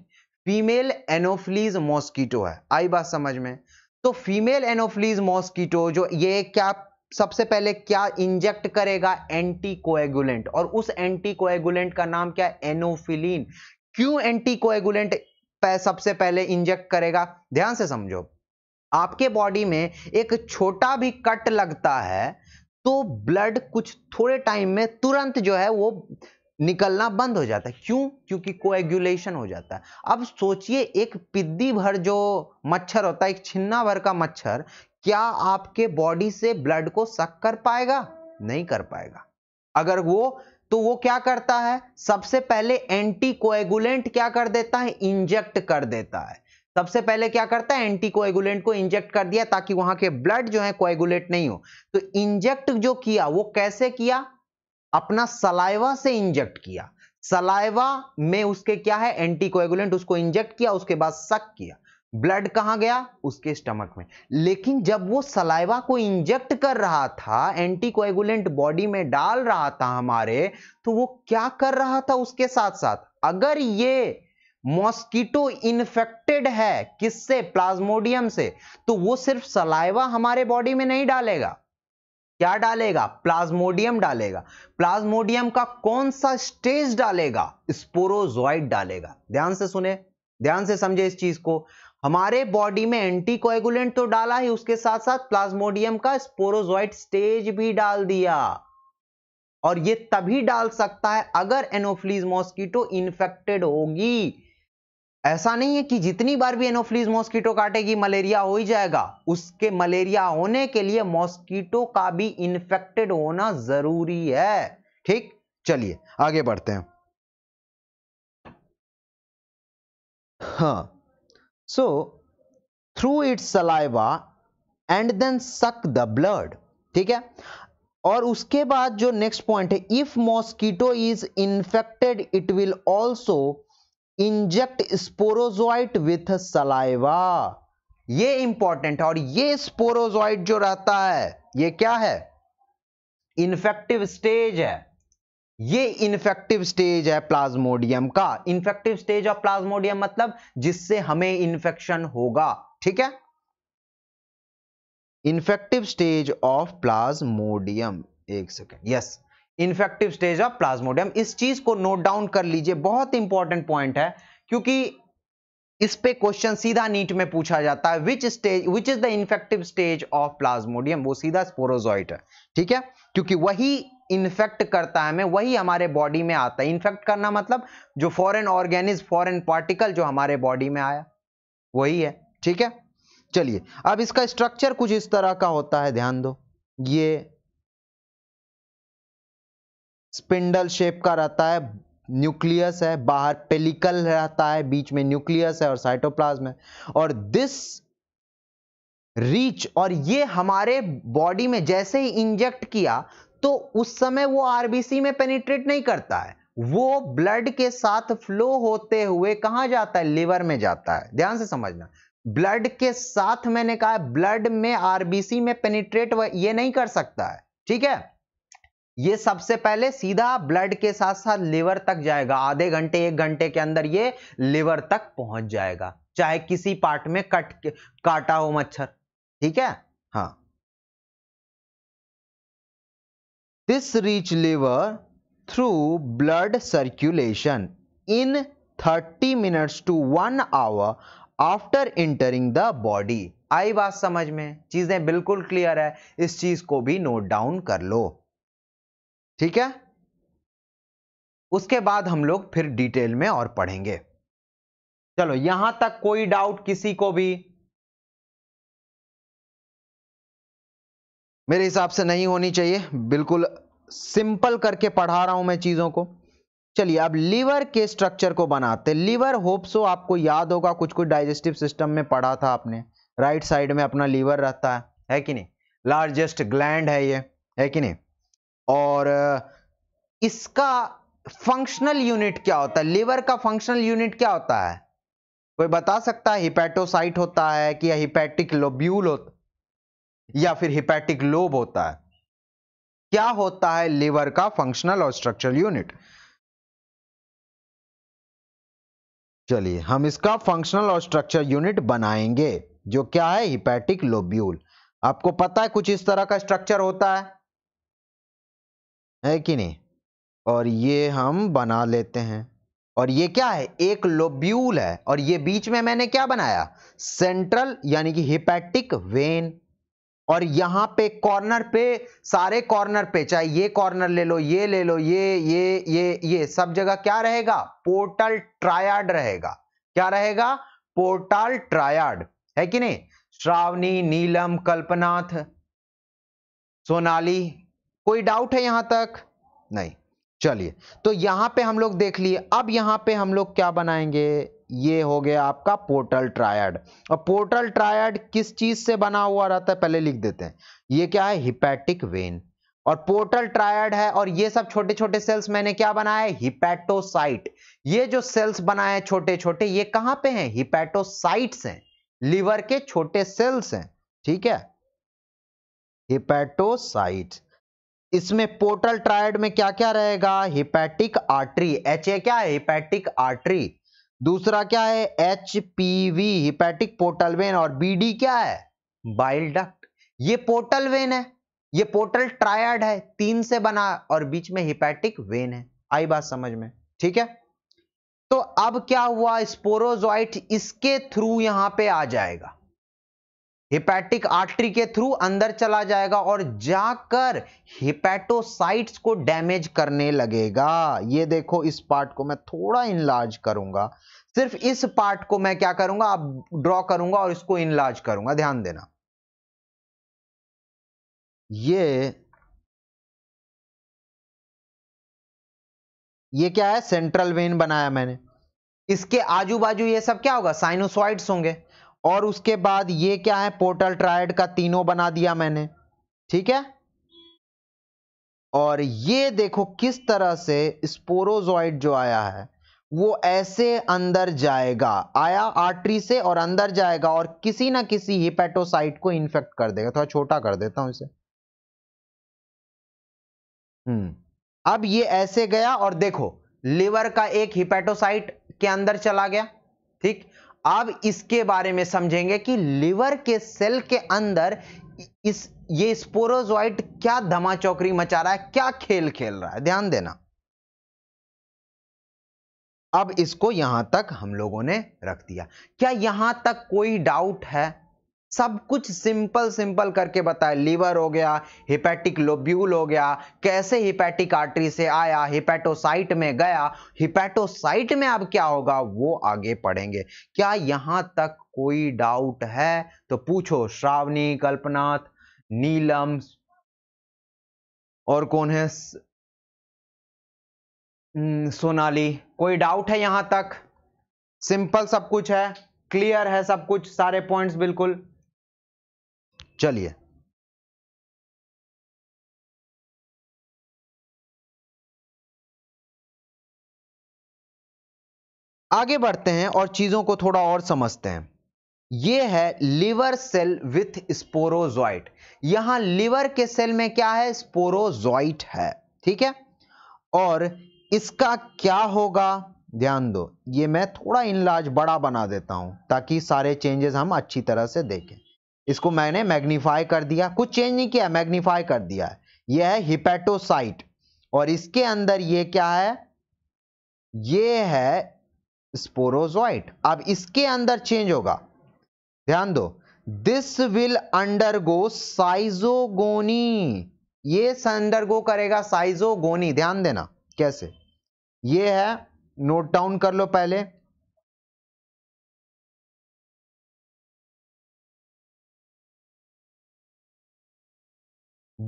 female anopheles mosquito है। आई बात समझ में? तो फीमेल एनोफिलीज मॉस्किटो जो ये क्या सबसे पहले क्या इंजेक्ट करेगा? एंटीकोएगुलेंट। और उस एंटीकोएगुलेंट का नाम क्या है? एनोफिलीन। क्यों एंटीकोएगुलेंट सबसे पहले इंजेक्ट करेगा? ध्यान से समझो, आपके बॉडी में एक छोटा भी कट लगता है तो ब्लड कुछ थोड़े टाइम में तुरंत जो है वो निकलना बंद हो जाता है। क्यों? क्योंकि कोएगुलेशन हो जाता है। अब सोचिए एक पिद्दी भर जो मच्छर होता है, एक छिन्ना भर का मच्छर क्या आपके बॉडी से ब्लड को सक कर पाएगा? नहीं कर पाएगा। अगर वो तो वो क्या करता है, सबसे पहले एंटीकोएगुलेंट क्या कर देता है, इंजेक्ट कर देता है। सबसे पहले क्या करता है, एंटीकोएगुलेंट को इंजेक्ट कर दिया ताकि वहां के ब्लड जो है कोएगुलेट नहीं हो। तो इंजेक्ट जो किया वो कैसे किया, अपना सलाइवा से इंजेक्ट किया। सलाइवा में उसके क्या है, एंटीकोएगुलेंट, उसको इंजेक्ट किया, उसके बाद सक किया। ब्लड कहां गया, उसके स्टमक में। लेकिन जब वो सलाइवा को इंजेक्ट कर रहा था, एंटीकोएगुलेंट बॉडी में डाल रहा था हमारे, तो वो क्या कर रहा था उसके साथ साथ, अगर ये मॉस्किटो इन्फेक्टेड है किससे, प्लाज्मोडियम से, तो वो सिर्फ सलाइवा हमारे बॉडी में नहीं डालेगा, क्या डालेगा, प्लाज्मोडियम डालेगा। प्लाज्मोडियम का कौन सा स्टेज डालेगा, स्पोरोजॉइट डालेगा। ध्यान से सुने, ध्यान से समझे इस चीज को। हमारे बॉडी में एंटीकोएगुलेंट तो डाला ही, उसके साथ साथ प्लाज्मोडियम का स्पोरोजॉइट स्टेज भी डाल दिया। और ये तभी डाल सकता है अगर एनोफिलीज मॉस्किटो इन्फेक्टेड होगी। ऐसा नहीं है कि जितनी बार भी एनोफिलीज मॉस्किटो काटेगी मलेरिया हो ही जाएगा, उसके मलेरिया होने के लिए मॉस्किटो का भी इन्फेक्टेड होना जरूरी है। ठीक, चलिए आगे बढ़ते हैं। हाँ, so through its saliva and then suck the blood, ठीक है। और उसके बाद जो नेक्स्ट पॉइंट है, if mosquito is infected it will also inject sporozoite with saliva, ये इंपॉर्टेंट है। और ये स्पोरोजॉइट जो रहता है ये क्या है, इन्फेक्टिव स्टेज है, ये इन्फेक्टिव स्टेज है प्लाज्मोडियम का। इन्फेक्टिव स्टेज ऑफ प्लाज्मोडियम मतलब जिससे हमें इन्फेक्शन होगा, ठीक है, इन्फेक्टिव स्टेज ऑफ प्लाज्मोडियम। एक second, yes, infective stage of plasmodium. इस चीज को नोट डाउन कर लीजिए, बहुत इंपॉर्टेंट पॉइंट है, क्योंकि इस पे क्वेश्चन सीधा नीट में पूछा जाता है, which stage, which is the infective stage of plasmodium. वो सीधा स्पोरोजॉइट है, ठीक है, क्योंकि वही इन्फेक्ट करता है हमें, वही हमारे बॉडी में आता है। इन्फेक्ट करना मतलब जो फॉरेन ऑर्गेनिज्म, फॉरेन पार्टिकल जो हमारे बॉडी में आया वही है, ठीक है। चलिए अब इसका स्ट्रक्चर कुछ इस तरह का होता है, ध्यान दो, ये स्पिंडल शेप का रहता है, न्यूक्लियस है, बाहर पेलिकल रहता है, बीच में न्यूक्लियस है और साइटोप्लाज्म है। और दिस रीच, और ये हमारे बॉडी में जैसे ही इंजेक्ट किया तो उस समय वो आरबीसी में पेनिट्रेट नहीं करता है, वो ब्लड के साथ फ्लो होते हुए कहां जाता है, लिवर में जाता है। ध्यान से समझना, ब्लड के साथ, मैंने कहा ब्लड में आरबीसी में पेनिट्रेट ये नहीं कर सकता है, ठीक है। ये सबसे पहले सीधा ब्लड के साथ साथ लिवर तक जाएगा, आधे घंटे एक घंटे के अंदर ये लिवर तक पहुंच जाएगा, चाहे किसी पार्ट में काटा हो मच्छर, ठीक है। हाँ, this reach liver through blood circulation in 30 minutes to 1 hour after entering the body. आई बात समझ में, चीजें बिल्कुल क्लियर है, इस चीज को भी नोट डाउन कर लो, ठीक है। उसके बाद हम लोग फिर डिटेल में और पढ़ेंगे। चलो यहां तक कोई डाउट किसी को भी, मेरे हिसाब से नहीं होनी चाहिए, बिल्कुल सिंपल करके पढ़ा रहा हूं मैं चीजों को। चलिए अब लीवर के स्ट्रक्चर को बनाते। लीवर, होप सो आपको याद होगा, कुछ कुछ डाइजेस्टिव सिस्टम में पढ़ा था आपने, राइट साइड में अपना लीवर रहता है कि नहीं, लार्जेस्ट ग्लैंड है ये, है कि नहीं। और इसका फंक्शनल यूनिट क्या होता है, लीवर का फंक्शनल यूनिट क्या होता है, कोई बता सकता है, हिपेटोसाइट होता है कि हिपेटिक लोब्यूल होता या फिर हिपेटिक लोब होता है, क्या होता है लीवर का फंक्शनल और स्ट्रक्चरल यूनिट। चलिए हम इसका फंक्शनल और स्ट्रक्चर यूनिट बनाएंगे, जो क्या है, हिपेटिक लोब्यूल। आपको पता है कुछ इस तरह का स्ट्रक्चर होता है कि नहीं, और ये हम बना लेते हैं। और ये क्या है, एक लोब्यूल है, और ये बीच में मैंने क्या बनाया, सेंट्रल यानी कि हिपेटिक वेन, और यहां पे कॉर्नर पे, सारे कॉर्नर पे, चाहे ये कॉर्नर ले लो, ये ले लो, ये सब जगह क्या रहेगा, पोर्टल ट्रायड रहेगा, क्या रहेगा, पोर्टल ट्रायड, है कि नहीं। श्रावणी, नीलम, कल्पनाथ, सोनाली, कोई डाउट है यहां तक, नहीं। चलिए तो यहाँ पे हम लोग देख लिए। अब यहाँ पे हम लोग क्या बनाएंगे, ये हो गया आपका पोर्टल ट्रायड। और पोर्टल ट्रायड किस चीज से बना हुआ रहता है पहले लिख देते हैं, ये क्या है हिपैटिक वेन और पोर्टल ट्रायड है। और ये सब छोटे छोटे सेल्स मैंने क्या बनाया है हिपैटोसाइट। ये जो सेल्स बनाए हैं छोटे छोटे ये कहाँ पे हैं हिपैटोसाइट्स हैं, लिवर के छोटे सेल्स हैं, ठीक है हिपैटोसाइट। इसमें पोर्टल ट्रायड में क्या क्या रहेगा हिपैटिक आर्टरी, एच ए क्या है हिपैटिक आर्टरी, दूसरा क्या है एचपीवी हिपैटिक पोर्टल वेन और बीडी क्या है बाइल डक्ट। ये पोर्टल वेन है, ये पोर्टल ट्रायड है, तीन से बना और बीच में हिपैटिक वेन है। आई बात समझ में, ठीक है। तो अब क्या हुआ स्पोरोजॉइट इसके थ्रू यहां पे आ जाएगा, हिपैटिक आर्टरी के थ्रू अंदर चला जाएगा और जाकर हिपैटोसाइट्स को डैमेज करने लगेगा। ये देखो इस पार्ट को मैं थोड़ा इनलार्ज करूंगा, सिर्फ इस पार्ट को मैं क्या करूंगा अब ड्रॉ करूंगा और इसको इनलार्ज करूंगा, ध्यान देना। ये क्या है सेंट्रल वेन बनाया मैंने, इसके आजू बाजू ये सब क्या होगा साइनोसॉइड्स होंगे। और उसके बाद ये क्या है पोर्टल ट्रायड का तीनों बना दिया मैंने, ठीक है। और ये देखो किस तरह से स्पोरोजॉइड जो आया है वो ऐसे अंदर जाएगा, आया आर्टरी से और अंदर जाएगा और किसी ना किसी हिपैटोसाइट को इन्फेक्ट कर देगा। थोड़ा छोटा कर देता हूं इसे। अब ये ऐसे गया और देखो लिवर का एक हिपैटोसाइट के अंदर चला गया, ठीक। अब इसके बारे में समझेंगे कि लिवर के सेल के अंदर इस ये स्पोरोजॉइट क्या धमाचौकड़ी मचा रहा है, क्या खेल खेल रहा है, ध्यान देना। अब इसको यहां तक हम लोगों ने रख दिया। क्या यहां तक कोई डाउट है? सब कुछ सिंपल सिंपल करके बताया, लीवर हो गया, हिपैटिक लोब्यूल हो गया, कैसे हिपैटिक आर्टरी से आया हिपैटोसाइट में गया, हिपैटोसाइट में अब क्या होगा वो आगे पढ़ेंगे। क्या यहां तक कोई डाउट है तो पूछो। श्रावणी, कल्पनाथ, नीलम और कौन है, सोनाली, कोई डाउट है यहां तक? सिंपल सब कुछ है, क्लियर है सब कुछ, सारे पॉइंट्स बिल्कुल। चलिए आगे बढ़ते हैं और चीजों को थोड़ा और समझते हैं। ये है लिवर सेल विथ स्पोरोजॉइट। यहां लिवर के सेल में क्या है स्पोरोजॉइट है, ठीक है। और इसका क्या होगा ध्यान दो, ये मैं थोड़ा इनलार्ज बड़ा बना देता हूं ताकि सारे चेंजेस हम अच्छी तरह से देखें। इसको मैंने मैग्नीफाई कर दिया, कुछ चेंज नहीं किया, मैग्नीफाई कर दिया है। यह है हिपैटोसाइट और इसके अंदर ये क्या है, ये है स्पोरोजॉइट। अब इसके अंदर चेंज होगा, ध्यान दो, दिस विल अंडरगो साइजोगोनी। ये अंडरगो करेगा साइजोगोनी, ध्यान देना कैसे। ये है, नोट डाउन कर लो पहले।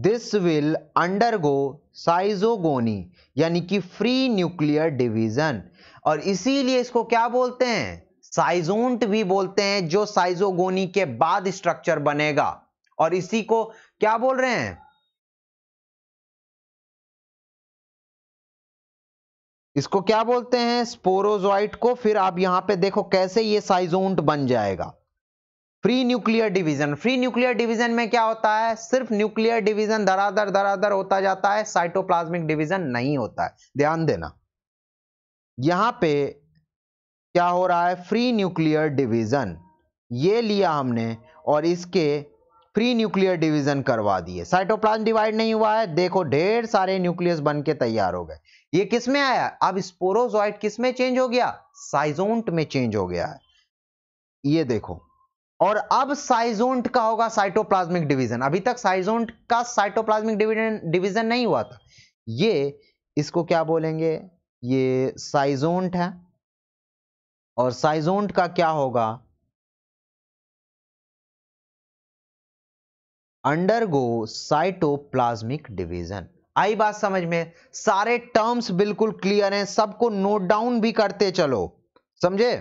दिस विल अंडरगो साइजोगोनी यानी कि फ्री न्यूक्लियर डिवीजन, और इसीलिए इसको क्या बोलते हैं साइजोंट भी बोलते हैं, जो साइजोगोनी के बाद स्ट्रक्चर बनेगा। और इसी को क्या बोल रहे हैं, इसको क्या बोलते हैं स्पोरोजॉइट को। फिर आप यहां पे देखो कैसे ये साइजोंट बन जाएगा, free nuclear division. Free nuclear division में क्या होता है, सिर्फ न्यूक्लियर डिवीजन धराधर होता जाता है, साइटोप्लाज्मिक डिवीजन नहीं होता है, ध्यान देना। यहां पे क्या हो रहा है फ्री न्यूक्लियर डिवीजन, ये लिया हमने और इसके फ्री न्यूक्लियर डिवीजन करवा दिए, साइटोप्लाज्म डिवाइड नहीं हुआ है। देखो ढेर सारे न्यूक्लियस बन के तैयार हो गए। ये किसमें आया, अब स्पोरोजॉइट किसमें चेंज हो गया साइजोंट में चेंज हो गया है, ये देखो। और अब साइजोंट का होगा साइटोप्लाज्मिक डिवीजन, अभी तक साइजोंट का साइटोप्लाज्मिक डिवीजन नहीं हुआ था। ये इसको क्या बोलेंगे, ये साइजोंट है और साइजोंट का क्या होगा अंडरगो साइटोप्लाज्मिक डिवीजन। आई बात समझ में, सारे टर्म्स बिल्कुल क्लियर हैं, सबको नोट डाउन भी करते चलो, समझे,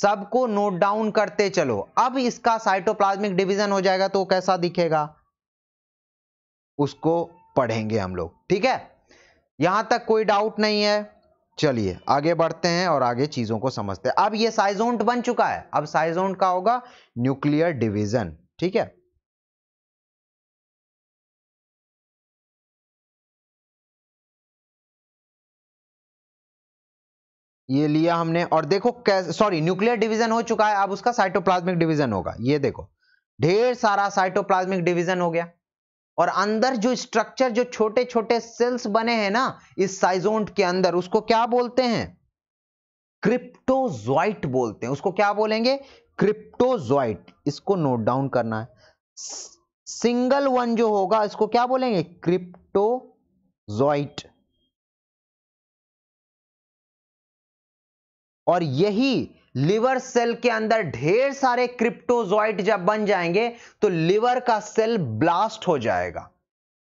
सबको नोट डाउन करते चलो। अब इसका साइटोप्लाज्मिक डिवीजन हो जाएगा तो कैसा दिखेगा उसको पढ़ेंगे हम लोग, ठीक है, यहां तक कोई डाउट नहीं है। चलिए आगे बढ़ते हैं और आगे चीजों को समझते हैं। अब ये साइजोंट बन चुका है, अब साइजोंट का होगा न्यूक्लियर डिवीजन, ठीक है। ये लिया हमने और देखो कैसे, सॉरी न्यूक्लियर डिवीजन हो चुका है, अब उसका साइटोप्लाज्मिक डिवीजन होगा। ये देखो ढेर सारा साइटोप्लाज्मिक डिवीजन हो गया और अंदर जो स्ट्रक्चर, जो छोटे छोटे सेल्स बने हैं ना इस साइजोंट के अंदर, उसको क्या बोलते हैं, क्रिप्टोजॉइट बोलते हैं। उसको क्या बोलेंगे, क्रिप्टोजॉइट। इसको नोट डाउन करना है, सिंगल वन जो होगा इसको क्या बोलेंगे, क्रिप्टोजॉइट। और यही लिवर सेल के अंदर ढेर सारे क्रिप्टोजॉइट जब बन जाएंगे तो लिवर का सेल ब्लास्ट हो जाएगा,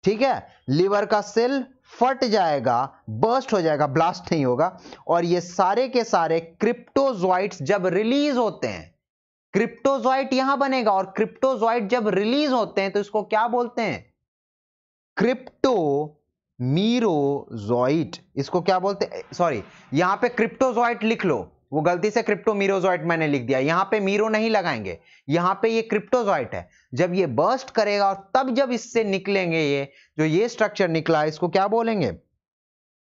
ठीक है, लिवर का सेल फट जाएगा, बर्स्ट हो जाएगा, ब्लास्ट नहीं होगा। और ये सारे के सारे क्रिप्टोजॉइट्स जब रिलीज होते हैं, क्रिप्टोजॉइट यहां बनेगा और क्रिप्टोजॉइट जब रिलीज होते हैं तो इसको क्या बोलते हैं, क्रिप्टो-मीरोजॉइट। इसको क्या बोलते हैं, सॉरी यहां पे क्रिप्टोजॉइट लिख लो, वो गलती से क्रिप्टो-मीरोजॉइट मैंने लिख दिया, यहां पे मीरो नहीं लगाएंगे, यहां पे ये क्रिप्टोजॉइट है। जब ये बर्स्ट करेगा और तब जब इससे निकलेंगे ये जो ये स्ट्रक्चर निकला है इसको क्या बोलेंगे,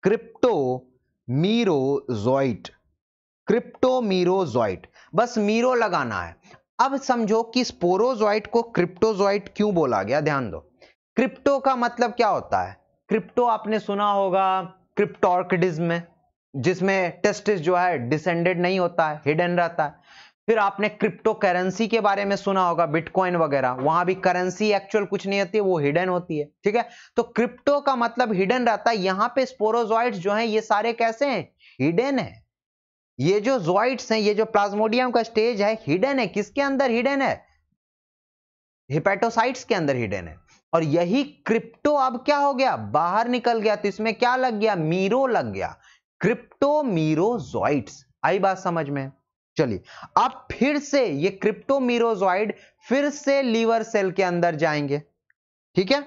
क्रिप्टो-मीरोजॉइट, क्रिप्टो-मीरोजॉइट। बस मीरो लगाना है। अब समझो कि स्पोरोजॉइट को क्रिप्टोजॉइट क्यों बोला गया, ध्यान दो। क्रिप्टो का मतलब क्या होता है, क्रिप्टो आपने सुना होगा क्रिप्टोर्किडिज्म में, जिसमें टेस्टिस जो है डिसेंडेड नहीं होता है, हिडन रहता है। फिर आपने क्रिप्टो करेंसी के बारे में सुना होगा, बिटकॉइन वगैरह, वहां भी करेंसी एक्चुअल कुछ नहीं होती है, वो हिडन होती है, ठीक है। तो क्रिप्टो का मतलब हिडन रहता है। यहाँ पे स्पोरोजॉइट्स जो हैं ये सारे कैसे हैं, हिडन है। ये जो जॉइट्स हैं, ये जो प्लाज्मोडियम का स्टेज है, हिडन है। किसके अंदर हिडन है, हेपेटोसाइट्स के अंदर हिडन है। और यही क्रिप्टो अब क्या हो गया, बाहर निकल गया, तो इसमें क्या लग गया, मीरो लग गया, क्रिप्टो-मीरोजॉइट्स। आई बात समझ में। चलिए अब फिर से ये क्रिप्टो-मीरोजॉइट फिर से लीवर सेल के अंदर जाएंगे, ठीक है,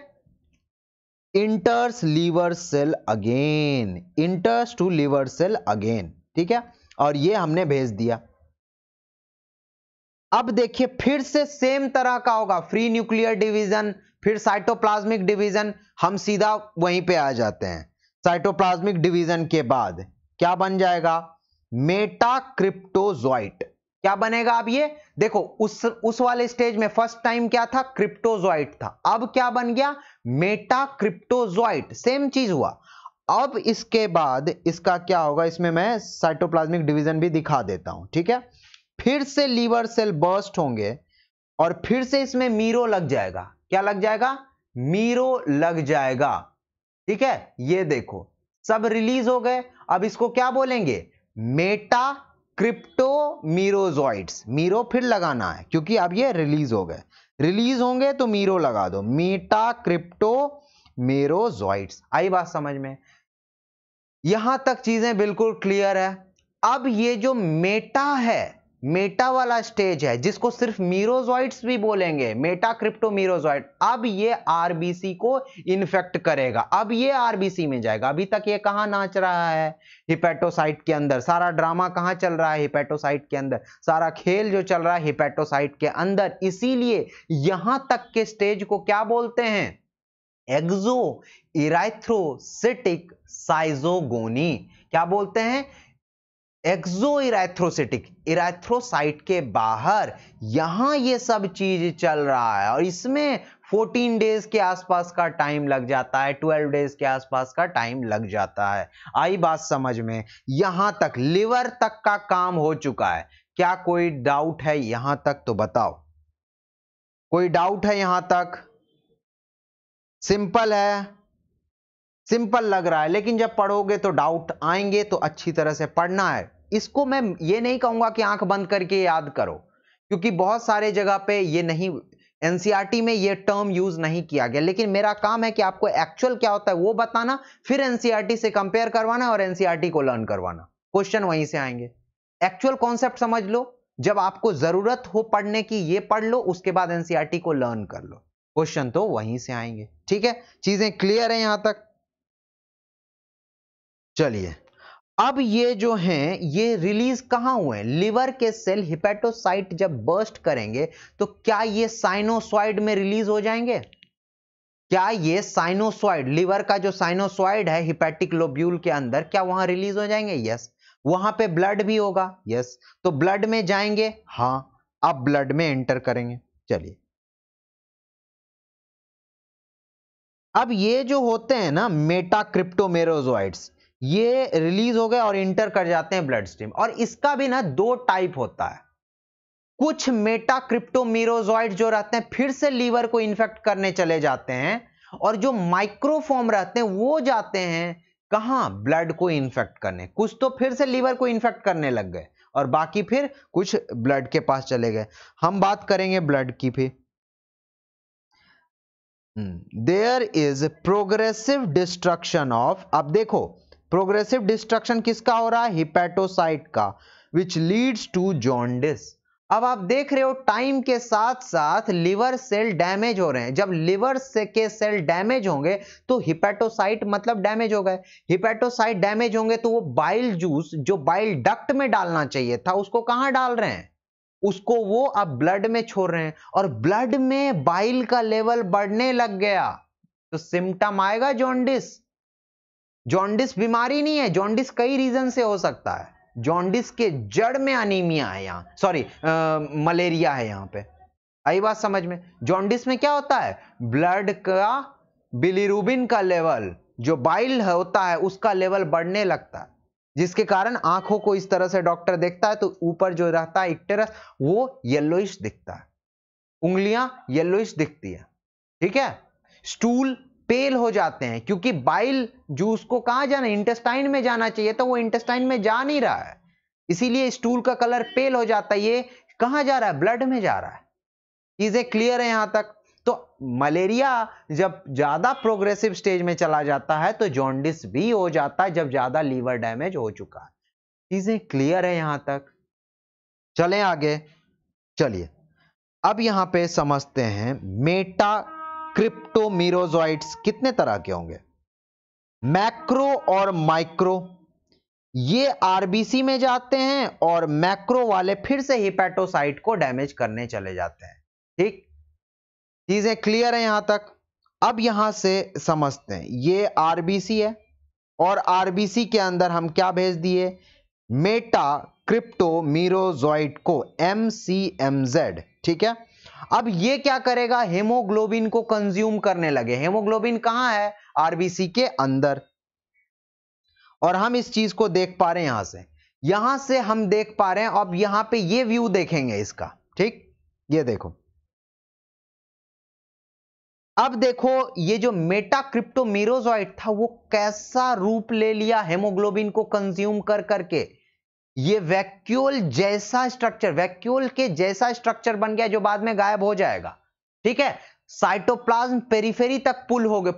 enters liver cell again, enters to liver cell again, ठीक है। और ये हमने भेज दिया। अब देखिए फिर से सेम तरह का होगा, फ्री न्यूक्लियर डिवीजन, फिर साइटोप्लाज्मिक डिवीजन। हम सीधा वहीं पे आ जाते हैं। साइटोप्लाज्मिक डिवीजन के बाद क्या बन जाएगा, मेटाक्रिप्टोजॉइट। क्या बनेगा अब ये देखो, उस वाले स्टेज में फर्स्ट टाइम क्या था, क्रिप्टोजॉइट था, अब क्या बन गया, मेटाक्रिप्टोजॉइट। सेम चीज हुआ। अब इसके बाद इसका क्या होगा, इसमें मैं साइटोप्लाज्मिक डिवीजन भी दिखा देता हूं, ठीक है। फिर से लीवर सेल बर्स्ट होंगे और फिर से इसमें मीरो लग जाएगा। क्या लग जाएगा, मीरो लग जाएगा, ठीक है। ये देखो सब रिलीज हो गए। अब इसको क्या बोलेंगे, मेटा क्रिप्टो-मीरोजॉइट्स। मीरो फिर लगाना है क्योंकि अब ये रिलीज हो गए, रिलीज होंगे तो मीरो लगा दो, मेटा क्रिप्टो-मीरोजॉइट्स। आई बात समझ में। यहां तक चीजें बिल्कुल क्लियर है। अब ये जो मेटा है, मेटा वाला स्टेज है, जिसको सिर्फ मीरोजॉइट्स भी बोलेंगे, मेटा क्रिप्टो-मीरोजॉइट, अब ये आरबीसी को इन्फेक्ट करेगा। अब ये आरबीसी में जाएगा। अभी तक ये कहां नाच रहा है, हिपेटोसाइट के अंदर। सारा ड्रामा कहां चल रहा है, हिपेटोसाइट के अंदर। सारा खेल जो चल रहा है हिपेटोसाइट के अंदर। इसीलिए यहां तक के स्टेज को क्या बोलते हैं, एक्सो इराइथ्रोसिटिक साइजोगोनी। क्या बोलते हैं, एक्सो इराइथ्रोसिटिक, इराइथ्रोसाइट के बाहर। यहां ये सब चीज चल रहा है और इसमें 14 डेज के आसपास का टाइम लग जाता है, 12 डेज के आसपास का टाइम लग जाता है। आई बात समझ में। यहां तक लिवर तक का काम हो चुका है। क्या कोई डाउट है यहां तक, तो बताओ कोई डाउट है यहां तक। सिंपल है, सिंपल लग रहा है, लेकिन जब पढ़ोगे तो डाउट आएंगे, तो अच्छी तरह से पढ़ना है इसको। मैं ये नहीं कहूंगा कि आंख बंद करके याद करो, क्योंकि बहुत सारे जगह पे ये नहीं, एनसीईआरटी में ये टर्म यूज नहीं किया गया, लेकिन मेरा काम है कि आपको एक्चुअल क्या होता है वो बताना, फिर एनसीईआरटी से कंपेयर करवाना और एनसीईआरटी को लर्न करवाना। क्वेश्चन वहीं से आएंगे। एक्चुअल कॉन्सेप्ट समझ लो, जब आपको जरूरत हो पढ़ने की ये पढ़ लो, उसके बाद एनसीईआरटी को लर्न कर लो। क्वेश्चन तो वहीं से आएंगे। ठीक है, चीजें क्लियर है यहां तक? चलिए, अब ये जो हैं ये रिलीज कहां हुए? लिवर के सेल हिपेटोसाइट जब बर्स्ट करेंगे तो क्या ये साइनोसॉइड में रिलीज हो जाएंगे? क्या ये साइनोसॉइड, लिवर का जो साइनोसॉइड है हिपेटिक लोब्यूल के अंदर, क्या वहां रिलीज हो जाएंगे? यस। वहां पे ब्लड भी होगा? यस। तो ब्लड में जाएंगे? हाँ, अब ब्लड में एंटर करेंगे। चलिए, अब ये जो होते हैं ना मेटा क्रिप्टोमेरोजोइड्स, ये रिलीज हो गए और इंटर कर जाते हैं ब्लड स्ट्रीम। और इसका भी ना दो टाइप होता है। कुछ मेटा क्रिप्टोमेरोजोइड जो रहते हैं फिर से लीवर को इन्फेक्ट करने चले जाते हैं, और जो माइक्रोफॉर्म रहते हैं वो जाते हैं कहां? ब्लड को इन्फेक्ट करने। कुछ तो फिर से लीवर को इन्फेक्ट करने लग गए और बाकी फिर कुछ ब्लड के पास चले गए। हम बात करेंगे ब्लड की भी। There is progressive destruction of, अब देखो प्रोग्रेसिव डिस्ट्रक्शन किसका हो रहा है? हिपेटोसाइट का, विच लीड्स टू जॉन्डिस। अब आप देख रहे हो टाइम के साथ साथ लिवर सेल डैमेज हो रहे हैं। जब लिवर के सेल डैमेज होंगे तो हिपेटोसाइट मतलब डैमेज हो गए। हिपेटोसाइट डैमेज होंगे तो वो बाइल जूस जो बाइल डक्ट में डालना चाहिए था उसको कहां डाल रहे हैं? उसको वो अब ब्लड में छोड़ रहे हैं। और ब्लड में बाइल का लेवल बढ़ने लग गया तो सिम्टम आएगा जॉन्डिस। जॉन्डिस बीमारी नहीं है, जॉन्डिस कई रीजन से हो सकता है। जॉन्डिस के जड़ में अनीमिया है यहाँ, सॉरी मलेरिया है यहाँ पे। आई बात समझ में? जॉन्डिस में क्या होता है? ब्लड का बिलिरुबिन का लेवल जो बाइल होता है उसका लेवल बढ़ने लगता है, जिसके कारण आंखों को इस तरह से डॉक्टर देखता है तो ऊपर जो रहता है इक्टेरस वो येलोइश दिखता है, उंगलियां येलोइश दिखती है। ठीक है, स्टूल पेल हो जाते हैं क्योंकि बाइल जूस को कहां जाना? इंटेस्टाइन में जाना चाहिए तो वो इंटेस्टाइन में जा नहीं रहा है, इसीलिए स्टूल का कलर पेल हो जाता है। ये कहां जा रहा है? ब्लड में जा रहा है। चीजें क्लियर है यहां तक? तो मलेरिया जब ज्यादा प्रोग्रेसिव स्टेज में चला जाता है तो जॉन्डिस भी हो जाता है जब ज्यादा लीवर डैमेज हो चुका है। चीजें क्लियर है यहां तक? चलें आगे। चलिए, अब यहां पे समझते हैं मेटा क्रिप्टोमेरोजोइट्स कितने तरह के होंगे। मैक्रो और माइक्रो, ये आरबीसी में जाते हैं और मैक्रो वाले फिर से हिपेटोसाइट को डैमेज करने चले जाते हैं। ठीक, चीजें क्लियर है यहां तक? अब यहां से समझते हैं, ये आरबीसी है और आरबीसी के अंदर हम क्या भेज दिए? मेटा क्रिप्टोमेरोजोइट को, MCMZ। ठीक है, अब ये क्या करेगा? हेमोग्लोबिन को कंज्यूम करने लगे। हेमोग्लोबिन कहां है? आरबीसी के अंदर। और हम इस चीज को देख पा रहे हैं यहां से हम देख पा रहे हैं। अब यहां पे ये व्यू देखेंगे इसका। ठीक, ये देखो, अब देखो ये जो मेटा क्रिप्टोमेरोजोइट था वो कैसा रूप ले लिया हेमोग्लोबिन को कंज्यूम कर करके। ये वैक्यूल जैसा स्ट्रक्चर, वैक्यूल के जैसा स्ट्रक्चर बन गया जो बाद में गायब हो जाएगा। ठीक है, साइटोप्लाज्म पेरिफेरी तक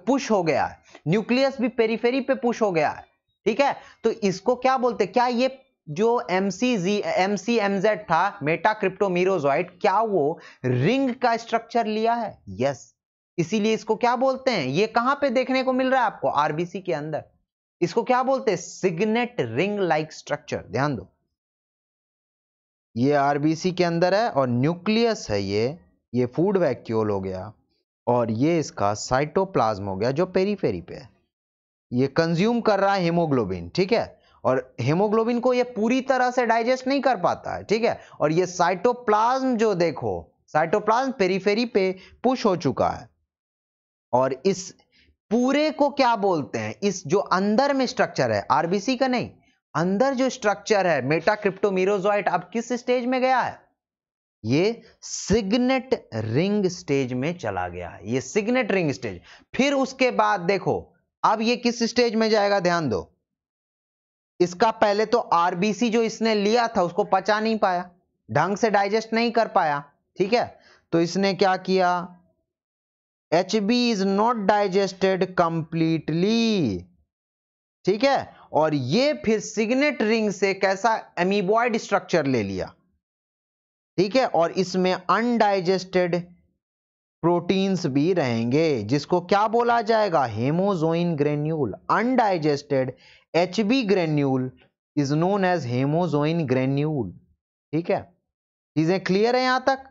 पुश हो गया है, न्यूक्लियस भी पेरिफेरी पे पुश हो गया है। ठीक है, तो इसको क्या बोलते हैं? क्या ये जो MCMZ था मेटा क्रिप्टोमेरोजोइट, क्या वो रिंग का स्ट्रक्चर लिया है? यस, इसीलिए इसको क्या बोलते हैं? ये कहां पे देखने को मिल रहा है आपको? आरबीसी के अंदर। इसको क्या बोलते हैं? Signet ring like structure. ध्यान दो, ये आरबीसी के अंदर है और न्यूक्लियस है, ये फूड वैक्यूल हो गया और ये इसका साइटोप्लाज्म हो गया जो पेरीफेरी पे है। ये कंज्यूम कर रहा है हीमोग्लोबिन। ठीक है, और हीमोग्लोबिन को ये पूरी तरह से डाइजेस्ट नहीं कर पाता है। ठीक है, और ये साइटोप्लाज्म जो देखो, साइटोप्लाज्म पेरीफेरी पे पुश हो चुका है और इस पूरे को क्या बोलते हैं? इस जो अंदर में स्ट्रक्चर है, आरबीसी का नहीं, अंदर जो स्ट्रक्चर है मेटा क्रिप्टोमेरोजोइट अब किस स्टेज में गया है? ये सिग्नेट रिंग स्टेज में चला गया है। ये सिग्नेट रिंग स्टेज, फिर उसके बाद देखो अब ये किस स्टेज में जाएगा? ध्यान दो, इसका पहले तो आरबीसी जो इसने लिया था उसको पचा नहीं पाया, ढंग से डाइजेस्ट नहीं कर पाया। ठीक है, तो इसने क्या किया, HB is not digested completely, ठीक है, और ये फिर सिग्नेट रिंग से कैसा एमीबॉइड स्ट्रक्चर ले लिया, ठीक है, और इसमें अनडाइजेस्टेड प्रोटीन्स भी रहेंगे जिसको क्या बोला जाएगा, hemozoin granule. Undigested HB granule is known as hemozoin granule, ठीक है, चीजें क्लियर है यहां तक।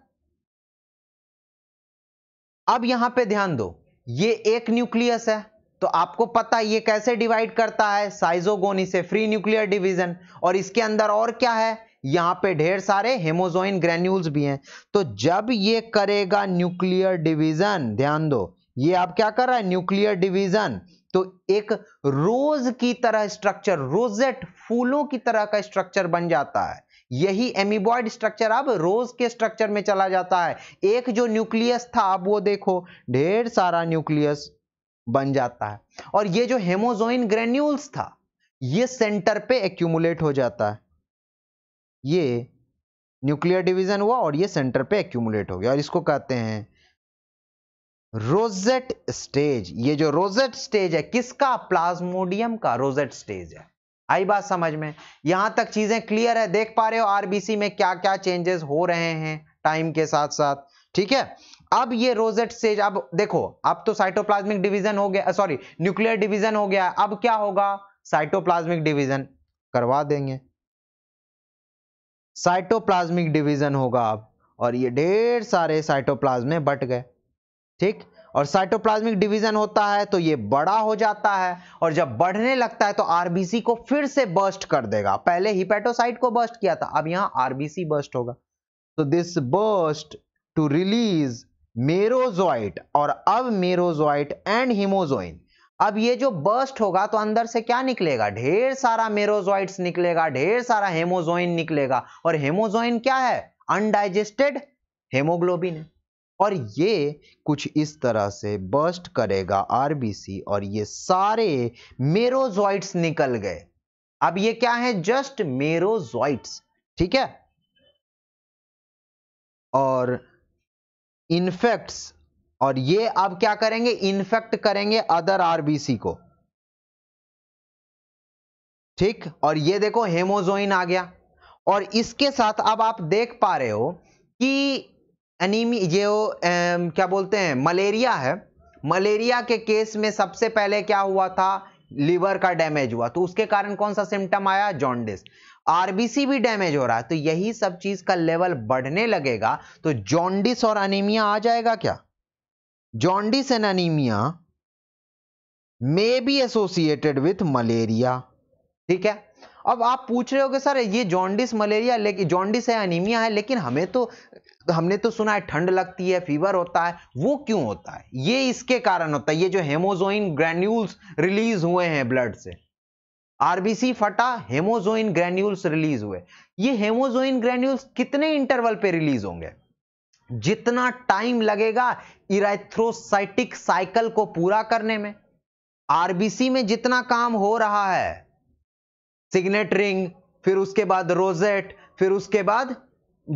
अब यहां पे ध्यान दो, ये एक न्यूक्लियस है तो आपको पता है ये कैसे डिवाइड करता है, साइजोगोनी से, फ्री न्यूक्लियर डिवीजन, और इसके अंदर और क्या है, यहां पे ढेर सारे हेमोजोइन ग्रेन्यूल्स भी हैं। तो जब ये करेगा न्यूक्लियर डिवीजन, ध्यान दो, ये आप क्या कर रहा है, न्यूक्लियर डिवीजन, तो एक रोज की तरह स्ट्रक्चर, रोजेट, फूलों की तरह का स्ट्रक्चर बन जाता है। यही एमीबॉइड स्ट्रक्चर अब रोज के स्ट्रक्चर में चला जाता है। एक जो न्यूक्लियस था अब वो देखो ढेर सारा न्यूक्लियस बन जाता है, और ये जो हेमोजोइन ग्रेन्यूल्स था ये सेंटर पे एक्यूमुलेट हो जाता है। ये न्यूक्लियर डिवीजन हुआ और ये सेंटर पे एक्यूमुलेट हो गया, और इसको कहते हैं रोजेट स्टेज। ये जो रोजेट स्टेज है किसका, प्लाज्मोडियम का रोजेट स्टेज है। आई बात समझ में, यहां तक चीजें क्लियर है, देख पा रहे हो आरबीसी में क्या क्या चेंजेस हो रहे हैं टाइम के साथ साथ, ठीक है। अब ये रोजेट स्टेज, अब देखो, अब तो साइटोप्लाज्मिक डिवीजन हो गया, सॉरी न्यूक्लियर डिवीजन हो गया, अब क्या होगा, साइटोप्लाज्मिक डिवीजन करवा देंगे, साइटोप्लाज्मिक डिवीजन होगा अब, और ये ढेर सारे साइटोप्लाज्म में बट गए, ठीक, और साइटोप्लाज्मिक डिवीजन होता है तो ये बड़ा हो जाता है, और जब बढ़ने लगता है तो आरबीसी को फिर से बर्स्ट कर देगा। पहले हिपेटोसाइट को बर्स्ट किया था, अब यहाँ आरबीसी बर्स्ट होगा। तो this burst to release merozoite, और अब मेरोजोइट एंड हेमोजोइन, अब ये जो बर्स्ट होगा तो अंदर से क्या निकलेगा, ढेर सारा मेरोजोइट्स निकलेगा, ढेर सारा हेमोजोइन निकलेगा, और हेमोजोइन क्या है, अनडाइजेस्टेड हेमोग्लोबिन है, और ये कुछ इस तरह से बर्स्ट करेगा आरबीसी, और ये सारे मेरोजोइट्स निकल गए। अब ये क्या है, जस्ट मेरोजोइट्स, ठीक है, और इन्फेक्ट्स, और ये अब क्या करेंगे, इन्फेक्ट करेंगे अदर आरबीसी को, ठीक, और ये देखो हेमोजोइन आ गया। और इसके साथ अब आप देख पा रहे हो कि एनीमिया, ये क्या बोलते हैं, मलेरिया है, मलेरिया के केस में सबसे पहले क्या हुआ था, लीवर का डैमेज हुआ, तो उसके कारण कौन सा सिम्टम आया, जॉन्डिस। आरबीसी भी डैमेज हो रहा है तो यही सब चीज का लेवल बढ़ने लगेगा तो जॉन्डिस और एनीमिया आ जाएगा। क्या jaundice and anaemia may be associated with malaria, ठीक है। अब आप पूछ रहे हो कि सर ये जॉन्डिस मलेरिया, लेकिन जॉन्डिस है, एनीमिया है, लेकिन हमने तो सुना है ठंड लगती है, फीवर होता है, वो क्यों होता है, ये इसके कारण होता है, ये जो हेमोजोइन ग्रेन्यूल्स रिलीज हुए हैं ब्लड से, आरबीसी फटा, हेमोजोइन ग्रेन्यूल्स रिलीज हुए। ये हेमोजोइन ग्रेन्यूल्स कितने इंटरवल पे रिलीज होंगे, जितना टाइम लगेगा इराइथ्रोसाइटिक साइकिल को पूरा करने में। आरबीसी में जितना काम हो रहा है, सिग्नेट रिंग, फिर उसके बाद रोजेट, फिर उसके बाद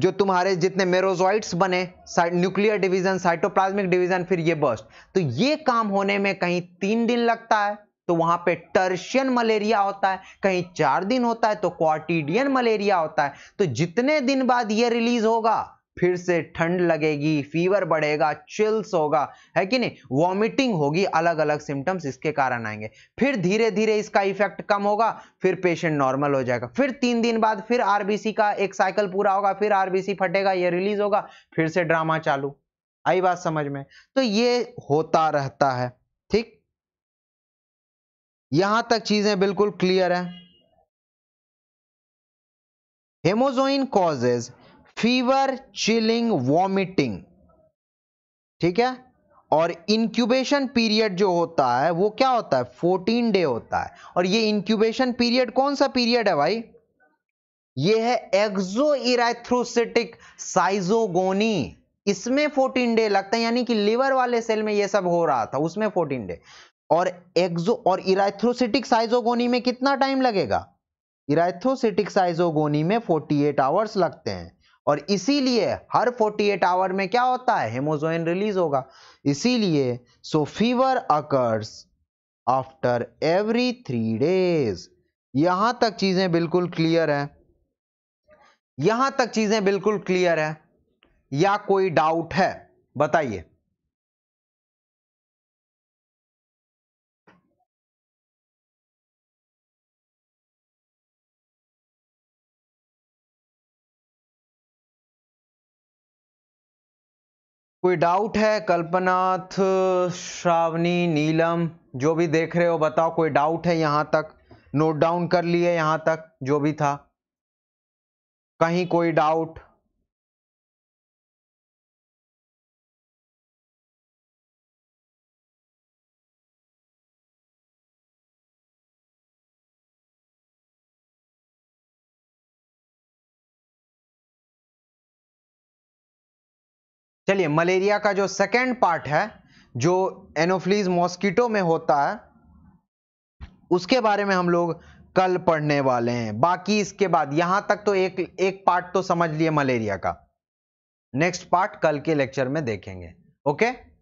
जो तुम्हारे जितने मेरोजोइट्स बने, न्यूक्लियर डिवीजन, साइटोप्लाज्मिक डिवीजन, फिर ये बर्स्ट, तो ये काम होने में कहीं 3 दिन लगता है तो वहां पे टर्शियन मलेरिया होता है, कहीं 4 दिन होता है तो क्वार्टिडियन मलेरिया होता है। तो जितने दिन बाद ये रिलीज होगा फिर से ठंड लगेगी, फीवर बढ़ेगा, चिल्स होगा, है कि नहीं, वॉमिटिंग होगी, अलग अलग सिम्टम्स इसके कारण आएंगे, फिर धीरे धीरे इसका इफेक्ट कम होगा, फिर पेशेंट नॉर्मल हो जाएगा, फिर 3 दिन बाद फिर आरबीसी का एक साइकिल पूरा होगा, फिर आरबीसी फटेगा, ये रिलीज होगा, फिर से ड्रामा चालू। आई बात समझ में, तो ये होता रहता है, ठीक, यहां तक चीजें बिल्कुल क्लियर है। Hemozoin causes fever, chilling, vomiting, ठीक है, और इंक्यूबेशन पीरियड जो होता है वो क्या होता है, 14 डे होता है, और ये इंक्यूबेशन पीरियड कौन सा पीरियड है भाई, ये है एक्सो इराइथ्रोसिटिक साइजोगोनी, इसमें 14 डे लगता है, यानी कि लिवर वाले सेल में ये सब हो रहा था उसमें 14 डे, और एक्सो और इराइथ्रोसिटिक साइजोगोनी में कितना टाइम लगेगा, इराइथ्रोसिटिक साइजोगोनी में 48 आवर्स लगते हैं, और इसीलिए हर 48 आवर में क्या होता है, हेमोजोइन रिलीज होगा। इसीलिए so fever occurs after every 3 days. यहां तक चीजें बिल्कुल क्लियर है, यहां तक चीजें बिल्कुल क्लियर है या कोई डाउट है, बताइए। कोई डाउट है? कल्पनाथ, श्रावणी, नीलम, जो भी देख रहे हो बताओ, कोई डाउट है? यहां तक नोट डाउन कर लिए, यहां तक जो भी था, कहीं कोई डाउट? चलिए, मलेरिया का जो सेकेंड पार्ट है, जो एनोफिलीज मॉस्किटो में होता है, उसके बारे में हम लोग कल पढ़ने वाले हैं। बाकी इसके बाद यहां तक तो एक पार्ट तो समझ लिए मलेरिया का, नेक्स्ट पार्ट कल के लेक्चर में देखेंगे। ओके।